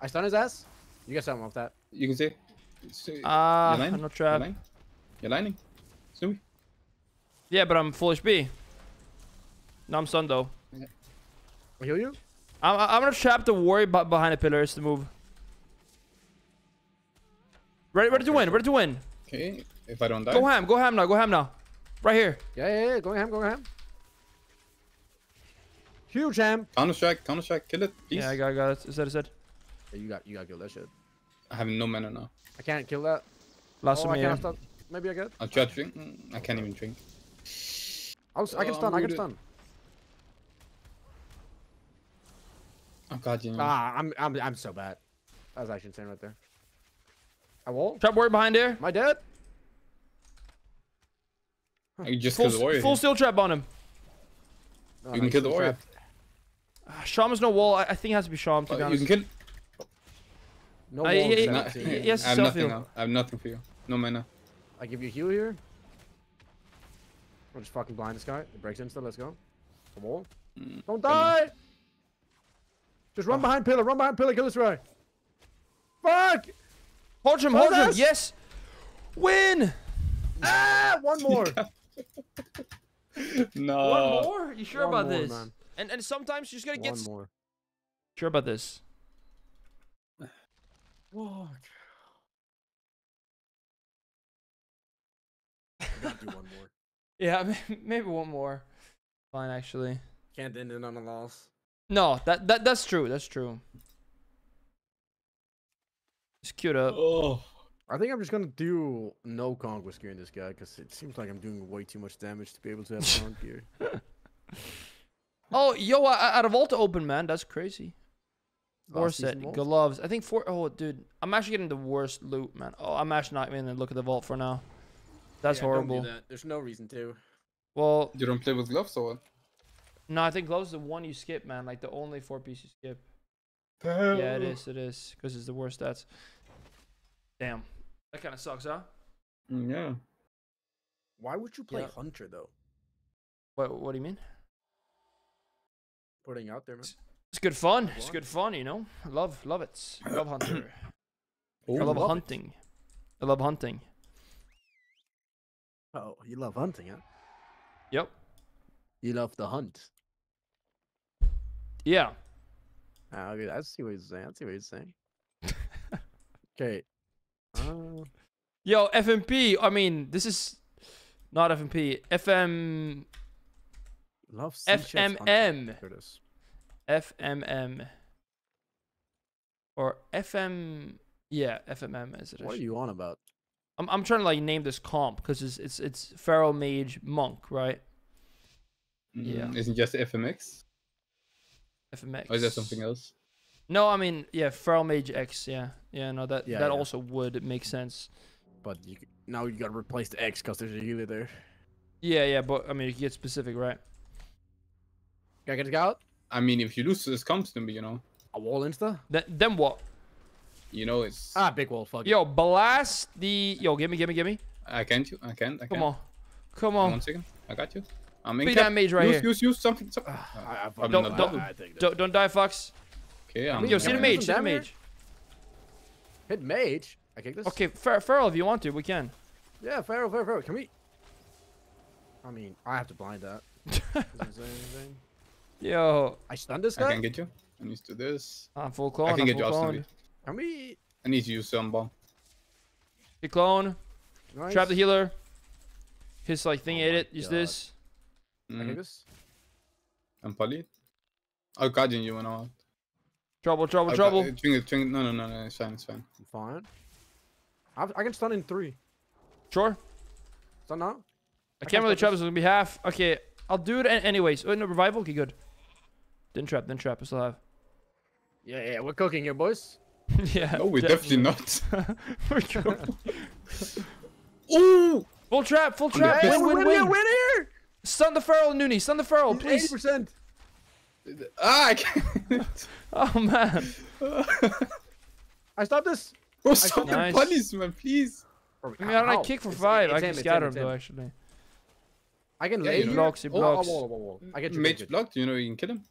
I stun his ass. You got something off that. You can see. Ah, uh, I'm not trapped. You're, You're lining. Snoopy. Yeah, but I'm full H P. No, I'm stunned though. Yeah. I heal you? I'm, I'm gonna trap the warrior behind the pillar. It's the move. Ready, ready okay. to win. Ready to win. Okay, if I don't die. Go ham. Go ham now. Go ham now. Right here. Yeah, yeah, yeah. Go ham. Go ham. Huge ham. Counter strike. Counter strike. Kill it. Please. Yeah, I got, I got it. Is that, is that? Yeah, you got, you got to kill that shit. I have no mana now. I can't kill that. Last oh, one, yeah. Maybe I get. I'll try to drink. I can't even drink. I, was, I can oh, stun. I can stun. Oh god, you know. Ah, I'm, I'm, I'm so bad. That was actually insane right there. I won't. Trap warrior behind there. Am I dead? You just full, kill the warrior. Full steel trap on him. No, you can kill the warrior. Uh, Shaman's no wall. I, I think it has to be Shaman. To oh, be honest. You can kill. No I, walls, yeah, not, yeah. Yes, I have nothing. I have nothing for you. No mana. I give you heal here. I'll just fucking blind this guy. It breaks insta. Let's go. Come on. Mm, Don't die. I mean. Just run oh. behind pillar. Run behind pillar. Kill this guy. Fuck. Hold him. Hold him. Yes. Win. Ah, one more. No. One more? You sure one about more, this? Man. And and sometimes you just gotta one get. One more. Sure about this? Walk. I gotta do one more. Yeah, maybe one more. Fine, actually. Can't end it on a loss. No, that that that's true. That's true. It's queued up. Oh. I think I'm just gonna do no conk whisker in this guy because it seems like I'm doing way too much damage to be able to have conk here. Oh, yo, out of all to open, man, that's crazy. War set, gloves. I think four. Oh, dude, I'm actually getting the worst loot, man. Oh, I'm actually not even gonna look at the vault for now. That's yeah, horrible. Don't do that. There's no reason to. Well, you don't play with gloves or what? No, I think gloves is the one you skip, man. Like the only four piece you skip. Damn. Yeah, it is. It is because it's the worst stats. Damn, that kind of sucks, huh? Yeah. Why would you play yeah. Hunter though? What? What do you mean? Putting out there, man. It's good fun. It's good fun, you know. I love, love it. I love Hunter. Ooh, I love, love hunting. It. I love hunting. Oh, you love hunting, huh? Yep. You love the hunt. Yeah. Ah, okay, I see what he's saying. I see what he's saying. Okay. Uh... Yo, F M P. I mean, this is not F M P. F M. Love F M M. F M M or F M E Yeah, F M M is it? What are you on about? I'm I'm trying to like name this comp because it's it's it's Feral Mage Monk, right? Mm, yeah. Isn't just F M X? F M X. Or is that something else? No, I mean yeah, Feral Mage X. Yeah, yeah. No, that yeah, that yeah. also would make sense. But you, now you gotta replace the X because there's a healer there. Yeah, yeah, but I mean you can get specific, right? Can I get a scout? I mean, if you lose this comps, then you know. A wall insta? Th then what? You know it's ah big wall. Fuck. Yo, blast the yo. Gimme, gimme, gimme. I can't. You. I can't. I can't. Come on. Come on. One second. I got you. I'm in. Be that mage right use, here. Use, use, use something. something. I, I, don't, not, don't, I, I think don't, don't die, Fox. Okay. I'm yo, see the mage. See the mage. Hit mage. I kick this. Okay, fer feral. If you want to, we can. Yeah, feral, feral, feral. Can we? I mean, I have to blind that. Yo, I stunned this guy. I can get you. I'm used to this. I'm full clone. I can I'm get you off. Can we? I need to use some bomb. The clone. Nice. Trap the healer. His like thing oh ate it. God. Use this. Mm. I can this. I'm poly. I'll guardian you and all. Trouble, trouble, I'll trouble. Twingle, twingle. No, no, no, no. It's fine. It's fine. I'm fine. I've, I can stun in three. Sure. Stun now. I, I can't, can't really trap this. It's gonna be half. Okay. I'll do it anyways. Oh, no, revival? Okay, good. Then trap, then trap. I still have. Yeah, yeah, we're cooking here, boys. yeah. No, we're definitely, definitely not. we're cooking. Ooh! Full trap, full trap. Win, win, win, win, win here! Stun the feral, Noonie. Stun the feral, please. eighty percent. Ah, I can't. oh, man. I stopped this. Oh, stop your punish, man, please. I mean, how did I kick for it's, five? It's I can him, scatter him, though, actually. I can yeah, lay you know, blocks, he blocks. Oh, oh, oh, oh, oh. I get you mage injured. Blocked, you know you can kill him.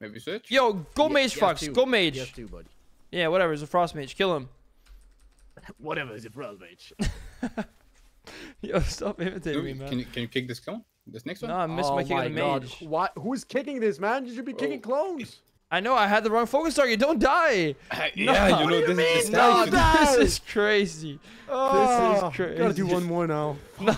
Maybe search. Yo, go yeah, mage, Fox, go mage. Yes, too, buddy. Yeah, whatever, it's a frost mage, kill him. whatever, it's a frost mage. Yo, stop imitating me, man. Can you, can you kick this clone? This next one? No, I missed oh my kick of the mage. Why, who's kicking this, man? You should be oh. kicking clones. I know, I had the wrong focus target. Don't die. Uh, yeah, no. you know, you this, is no, this is crazy. Oh, this is crazy. Gotta do one more now. No.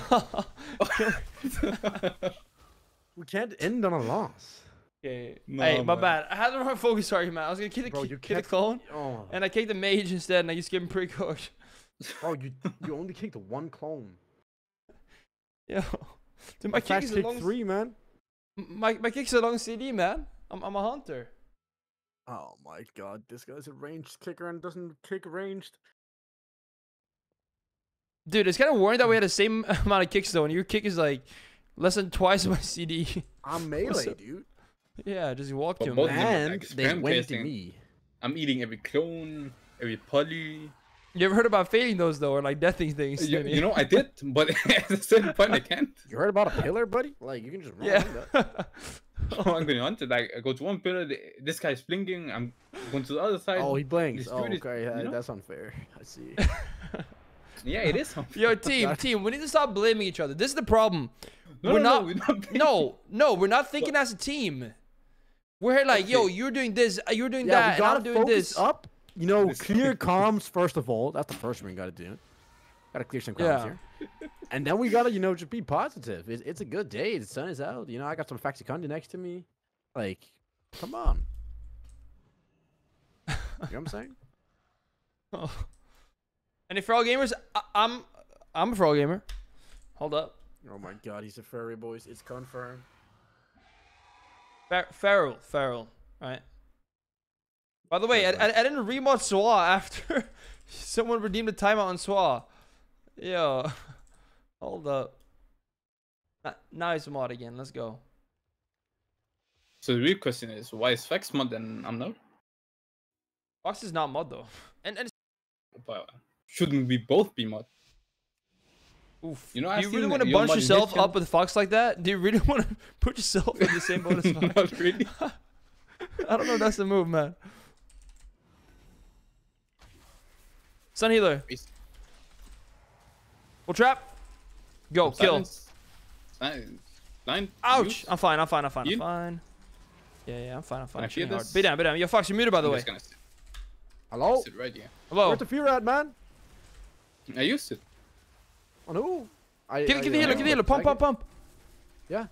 we can't end on a loss. Okay. No, hey, man. My bad. I had the wrong focus target, man. I was gonna kill the, kick, the clone, oh. and I kicked the mage instead, and I just gave him pre-cooked. Bro, you, you only kicked the one clone. Yo. Dude, my I kick is a long... three, man. My, my kick's a long C D, man. I'm, I'm a hunter. Oh my god, this guy's a ranged kicker and doesn't kick ranged. Dude, it's kind of worrying that we had the same amount of kicks though, and your kick is like less than twice my C D. I'm melee, dude. Yeah, just walk to him. And they went to me. I'm eating every clone, every poly. You ever heard about failing those though, or like deathing things? You, you know, I did, but at the same point, I can't. You heard about a pillar, buddy? Like, you can just run yeah. that. oh, I'm gonna hunt it. Like, I go to one pillar, this guy's blinking, I'm going to the other side. Oh, he blinks. Oh, okay, yeah, you know? That's unfair. I see. yeah, it is unfair. Yo, team, team, we need to stop blaming each other. This is the problem. No, we're no, not, no, we're not no, no, we're not thinking but, as a team. We're here like, okay. yo, you're doing this, you're doing yeah, that, and I'm doing this. Up, you know, clear comms, first of all. That's the first thing we gotta do. Gotta clear some comms yeah. here. And then we gotta, you know, just be positive. It's, it's a good day. The sun is out. You know, I got some Faxi Condi next to me. Like, come on. you know what I'm saying? Oh. Any Feral gamers? I, I'm, I'm a Feral gamer. Hold up. Oh my god, he's a furry, boys. It's confirmed. Fer feral, feral, right? By the way, I, I, I didn't remod Swa after someone redeemed a timeout on Swa. Yo, hold up. Now he's a mod again. Let's go. So the real question is, why is Fox mod and I'm not? Fox is not mod though. And and but shouldn't we both be mod? Oof. You know, do you really want to bunch yourself up with Fox like that? Do you really want to put yourself in the same boat as Fox? Not really. I don't know if that's the move, man. Sun healer. We'll trap. Go, I'm kill. Silence. Silence. Ouch. I'm fine, I'm fine, I'm fine, I'm fine. Yeah, yeah, I'm fine, I'm fine. I'm shooting hard. Be down, be down. Yo, Fox, you're muted, by the I'm way. Sit. Hello? Sit right here. Hello? Where's the fear at, man? I used it. Oh, no. I, get, I, get the I, healer, I, get the healer. Pump, pump, pump. Yeah.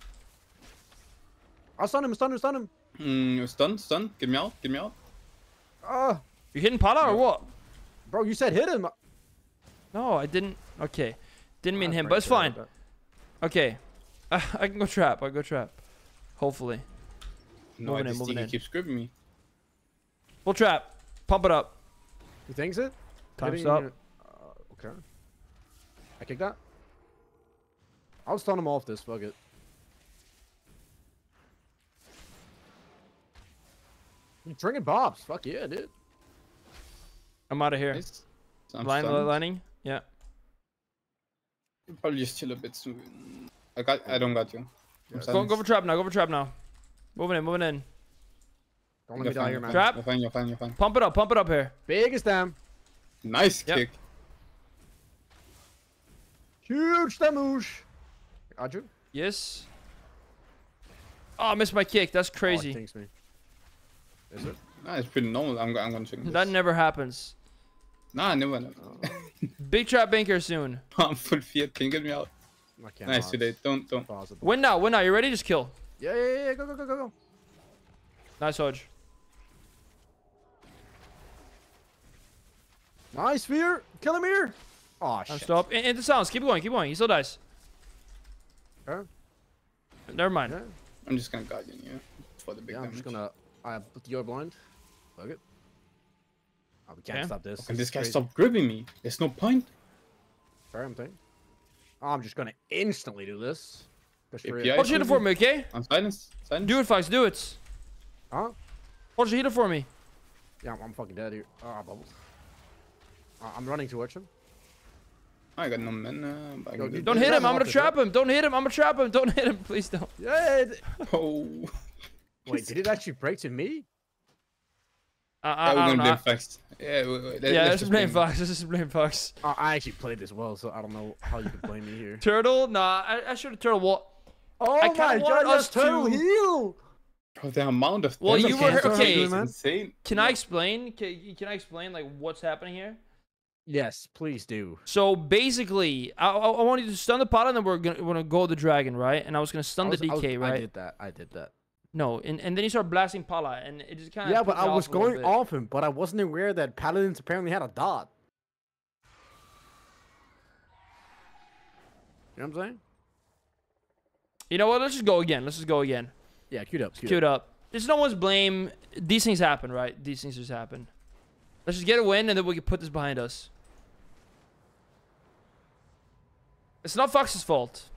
I'll stun him, stun him, stun him. Mm, stun, stun. Get me out, get me out. Uh, you hitting Pala or what? Bro, you said hit him. No, I didn't. Okay. Didn't mean him, but it's fine. Okay. I, I can go trap. I'll go trap. Hopefully. No, moving I just in, think he keeps scribbling me. We'll trap. Pump it up. He thinks it? Time's up. Uh, okay. I kick that. I'll stun him off this. Fuck it. You're drinking bobs. Fuck yeah, dude. I'm out of here. Line, lining? Yeah. You'll probably just chill a bit soon. I got. I don't got you. Yeah, go, go for trap now. Go for trap now. Moving in. Moving in. Don't let you're me die here, man. Trap. You're fine. You're fine. You're fine. Pump it up. Pump it up here. Biggest damn. Nice yep. kick. Huge damage. Got you? Yes. Oh, I missed my kick. That's crazy. Oh, it thinks me. Is it? Nah, it's pretty normal. I'm, I'm gonna check this. That never happens. Nah, never. never. Big trap banker soon. I'm full fear. Can you get me out? I can't nice pause. Today. Don't, don't. Possible. Win now. Win now. You ready? Just kill. Yeah, yeah, yeah. Go, go, go, go, go. Nice hodge. Nice fear. Kill him here. Oh shit. Stop. And, and the sounds. Keep going. Keep going. He still dies. Huh? Never mind. Yeah. I'm just gonna guard you here for the big yeah, damage. I'm just gonna. I put your blind. Fuck it. Oh, we can't yeah. stop this. Can this guy stop gripping me? There's no point. Fair thing. Oh, I'm just gonna instantly do this. Watch it for me, okay? I'm silenced. Silence. Do it, Fox. Do it. Huh? Watch it for me. Yeah, I'm, I'm fucking dead here. Ah, oh, bubbles. Uh, I'm running towards him. I got no mana. Uh, Yo, do don't hit him. I'm gonna trap him. Don't hit him. I'm gonna trap him. Don't hit him. Please don't. Yeah. Oh. Wait, did it actually break to me? Uh, I, I don't know. Fox. Yeah, wait, wait, yeah let's, let's blame Fox. Let's just blame Fox. Uh, I actually played this well, so I don't know how you could blame me here. Turtle? Nah, I, I should have turtle wall. Oh I my god, us turtle to... heal! Bro, the amount of well, you were okay. Insane. Can yeah. I explain? Can, can I explain like what's happening here? Yes, please do. So basically, I, I, I wanted to stun the pot, and then we're gonna, we're gonna go the dragon, right? And I was gonna stun was, the D K, I was, right? I did that. I did that. No, and, and then he started blasting Pala, and it just kind of... Yeah, but I was going off him, but I wasn't aware that Paladins apparently had a dot. You know what I'm saying? You know what? Let's just go again. Let's just go again. Yeah, queued up. Queued up. There's no one's blame. These things happen, right? These things just happen. Let's just get a win, and then we can put this behind us. It's not Fox's fault.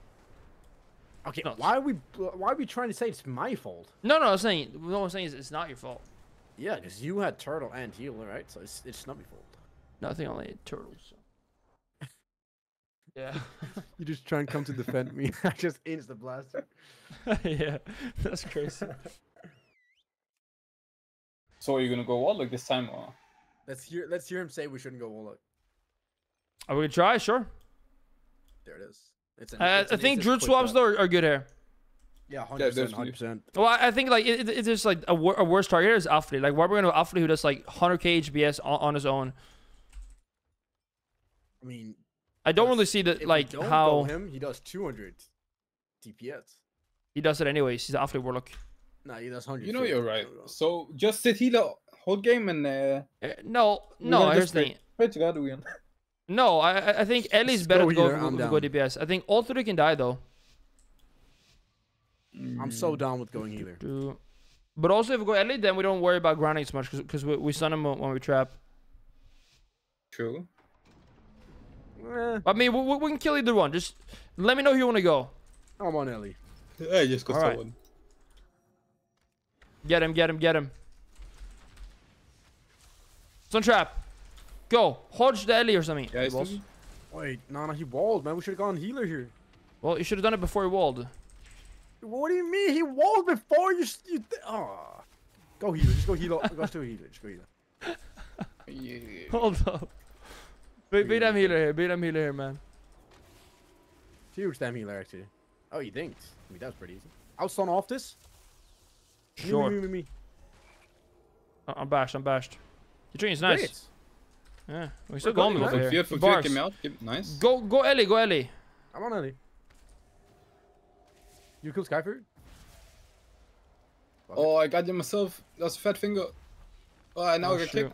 Okay, no, why are we why are we trying to say it's my fault? No, no, I'm saying no, I'm saying is it's not your fault. Yeah, because you had turtle and healer, right? So it's it's not my fault. Nothing, only had turtles. So. Yeah. You just try and come to defend me. I just insta blaster. Yeah, that's crazy. So are you gonna go Warlock this time, or? Let's hear let's hear him say we shouldn't go Warlock. Are we gonna try? Sure. There it is. It's an, uh, it's I think Druid swaps though are, are good here. Yeah, one hundred percent. Well, I think like it, it, it's just like a, wor a worse target is Affli. Like why we're gonna Affli who does like one hundred K H B S on, on his own. I mean, I don't really see that like don't how him he does two hundred D P S. He does it anyways. He's Affli Warlock. Nah, he does one hundred. You know you're right. So just sit healer whole game and. Uh, uh, no, no, here's the thing. Pray to God we win. No, I I think Ellie's better to go, either, go, go D P S. I think all three can die though. I'm so down with going either. But also if we go Ellie, then we don't worry about grinding as much because we, we stun him when we trap. True. I mean, we, we can kill either one. Just let me know who you want to go. I'm on Ellie. Yeah, just go right. One. Get him, get him, get him. Stun trap. Go, hodge the Ellie or something. Yeah, wait, no, no, he walled, man. We should have gone healer here. Well, you should have done it before he walled. What do you mean? He walled before you... you oh. Go healer, just go healer. Go to healer, just go healer. Yeah, yeah. Hold up. Be beat him healer here, beat him healer here, man. Huge damn healer, actually. Oh, he thinks. I mean, that was pretty easy. I'll stun off this. Sure. Me, me, me, me. Uh, I'm bashed, I'm bashed. Your tree is nice. Great. Yeah, we still going with it here. Bars. Nice. Go, go Ellie, go Ellie. I'm on Ellie. You killed Skyford? Oh, I got you myself. That's a fat finger. Oh, and now oh, I got kicked.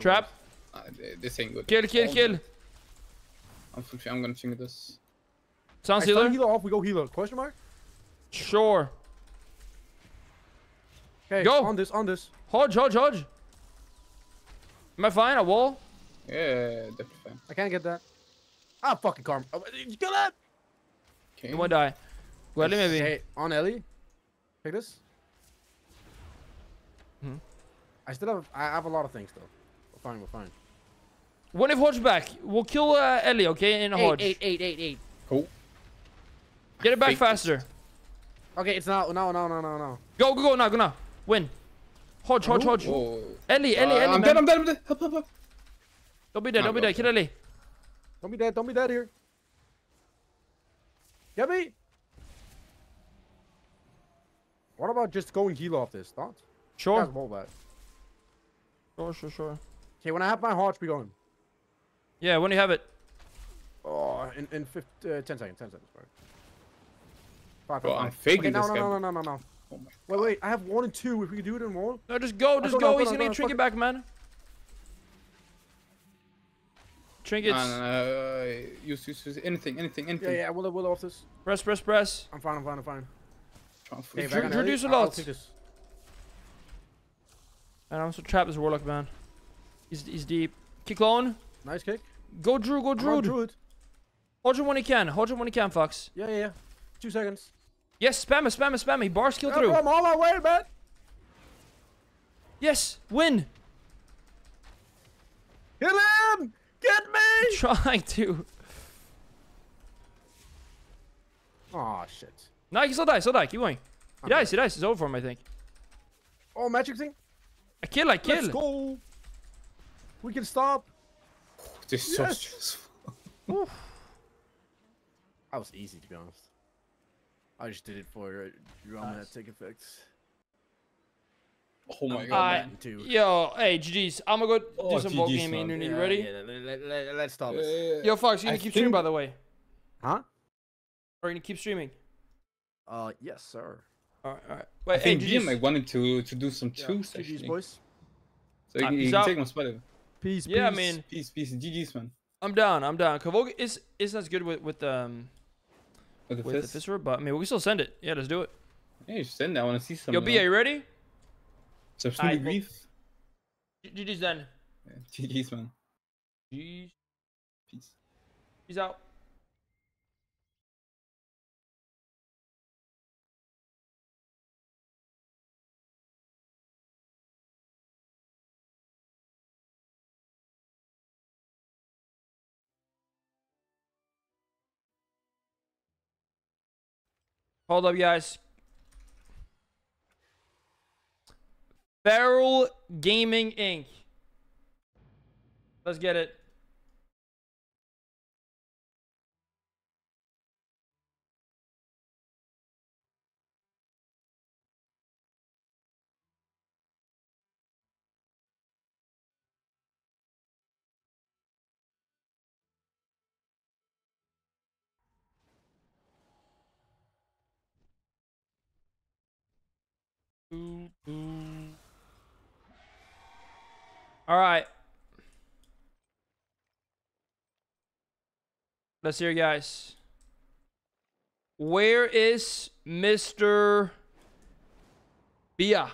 Trap. Uh, this ain't good. Kill, kill, oh, kill. I'm, I'm gonna finger this. Sounds healer. Start healer off, we go healer. Question mark? Sure. Okay, go. On this, on this. Hodge, hodge, hodge. Am I fine? A wall? Yeah, definitely fine. I can't get that. Ah, fucking karma. Oh, you kill that? Okay. You won't die. Go Ellie, maybe. Hey, on Ellie. Take this. Hmm. I still have, I have a lot of things though. We're fine, we're fine. What if Hodge back? We'll kill uh, Ellie, okay? In a eight, Hodge. Eight, eight, eight, eight. Cool. Get it back eight. faster. Okay, it's now. No, no, no, no, no. Go, go, go now, go now. Win. Hodge, Hodge, Hodge. Whoa. Ellie, Ellie, uh, Ellie. I'm man. dead, I'm dead, I'm dead. Help, help, help. Don't be dead, don't be dead. Kill Ellie. Don't be dead, don't be dead here. Get me. What about just going heal off this? Thought? Sure. Back. Sure, sure, sure. Okay, when I have my Hodge, we going. Yeah, when you have it. Oh, in, in fifty, uh, ten seconds, ten seconds. Sorry. Five, Bro, five, I'm faking okay, no, this no, guy. No, no, no, no, no, oh Wait, wait, I have one and two. If we do it in one. No, just go, just go. go. No, He's no, gonna no, trinket back, man. Trinkets. No, no, no. Use, use, use. Anything, anything, anything. Yeah, yeah, we'll, we'll off this. Press, press, press. I'm fine, I'm fine, I'm fine. Hey, reduce a lot. And I'm so trapped as warlock, man. He's, he's deep. Kick clone. Nice kick. Go Drew, go Drew. Druid. Hodge him when he can. Hodge him when he can, Fox. Yeah, yeah, yeah. Two seconds. Yes, spam it, spam it, spam it. Bars kill yeah, through. I'm all my way, man. Yes, win. Kill him! Get me! I'm trying to. Aw, oh, shit. No, he can still die, still die. Keep going. He I'm dies, dead. he dies. It's over for him, I think. Oh, magic thing? I kill, I kill. Let's go. We can stop. This is yes. so stressful. That was easy, to be honest. I just did it for drama nice. that take effects. Oh my um, god, I, man, too. Yo, hey, G G's. I'm gonna go oh, do some ball gaming. You yeah, ready? Yeah, let, let, let's stop yeah, it. Yeah, yeah. Yo, Fox, you gonna I keep think... streaming, by the way? Huh? Are you gonna keep streaming? Uh, yes, sir. Alright, alright. Wait, I hey, think G G, I wanted to, to do some yeah, twos, G G's, boys. So ah, you, you can out. take my spot. Peace, peace. Yeah, I mean, peace, peace. G G's, man. I'm down, I'm down. Kavoga is, is as good with, with, um, with the with fist, the fist rope, but I mean, we can still send it. Yeah, let's do it. Yeah, you should send that. I want to see some. Yo, B, are you ready? So, Snoopy Grief. G G's done. Yeah, G G's, man. G G's. Peace. Peace out. Hold up, guys. Feral Gaming Incorporated. Let's get it. Mm-hmm. All right, let's hear, guys. Where is Mister Bia?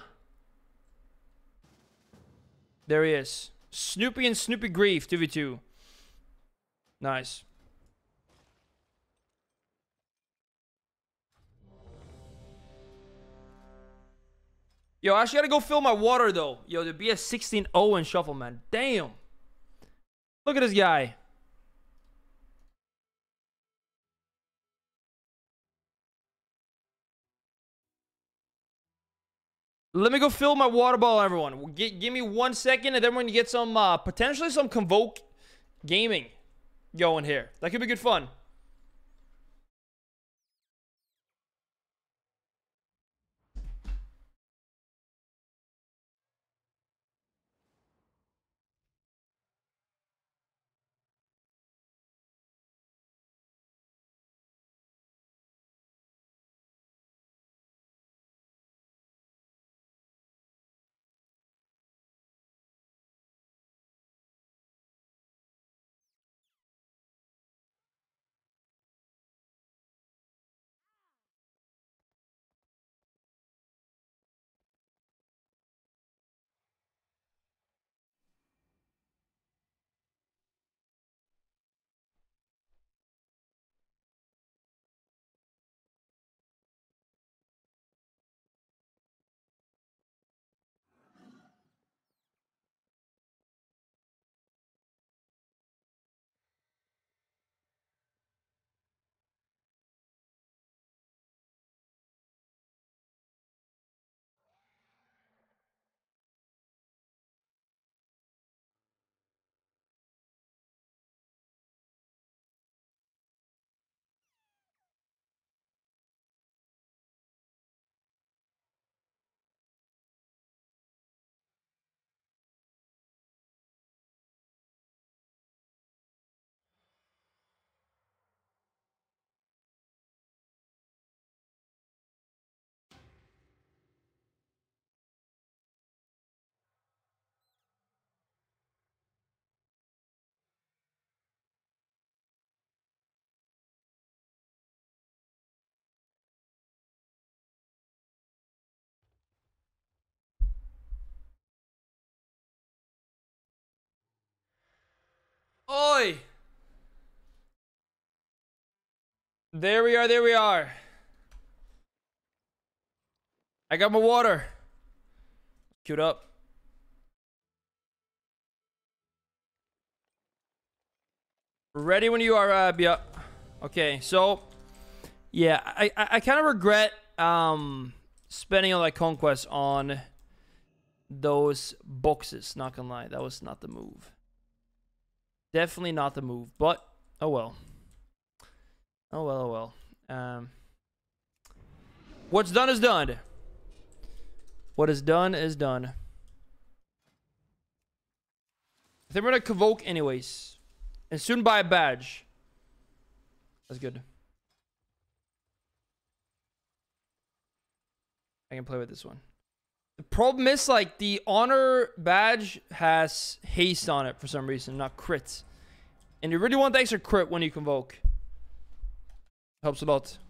There he is. Snoopy and Snoopy Grief two v two. Nice. Yo, I actually gotta go fill my water though. Yo, the B S sixteen oh in shuffle, man. Damn. Look at this guy. Let me go fill my water bottle, everyone. G give me one second, and then we're gonna get some, uh, potentially some Convoke Gaming going here. That could be good fun. Oi! There we are, there we are. I got my water. Queued up. Ready when you are, Abia. Okay, so yeah, I I, I kind of regret um spending all that conquest on those boxes. Not gonna lie, that was not the move. Definitely not the move. But oh well. Oh well, oh well. Um, what's done is done. What is done is done. I think we're gonna convoke anyways. And soon buy a badge. That's good. I can play with this one. The problem is, like, the honor badge has haste on it for some reason, not crits. And you really want the extra crit when you convoke. Helps a lot.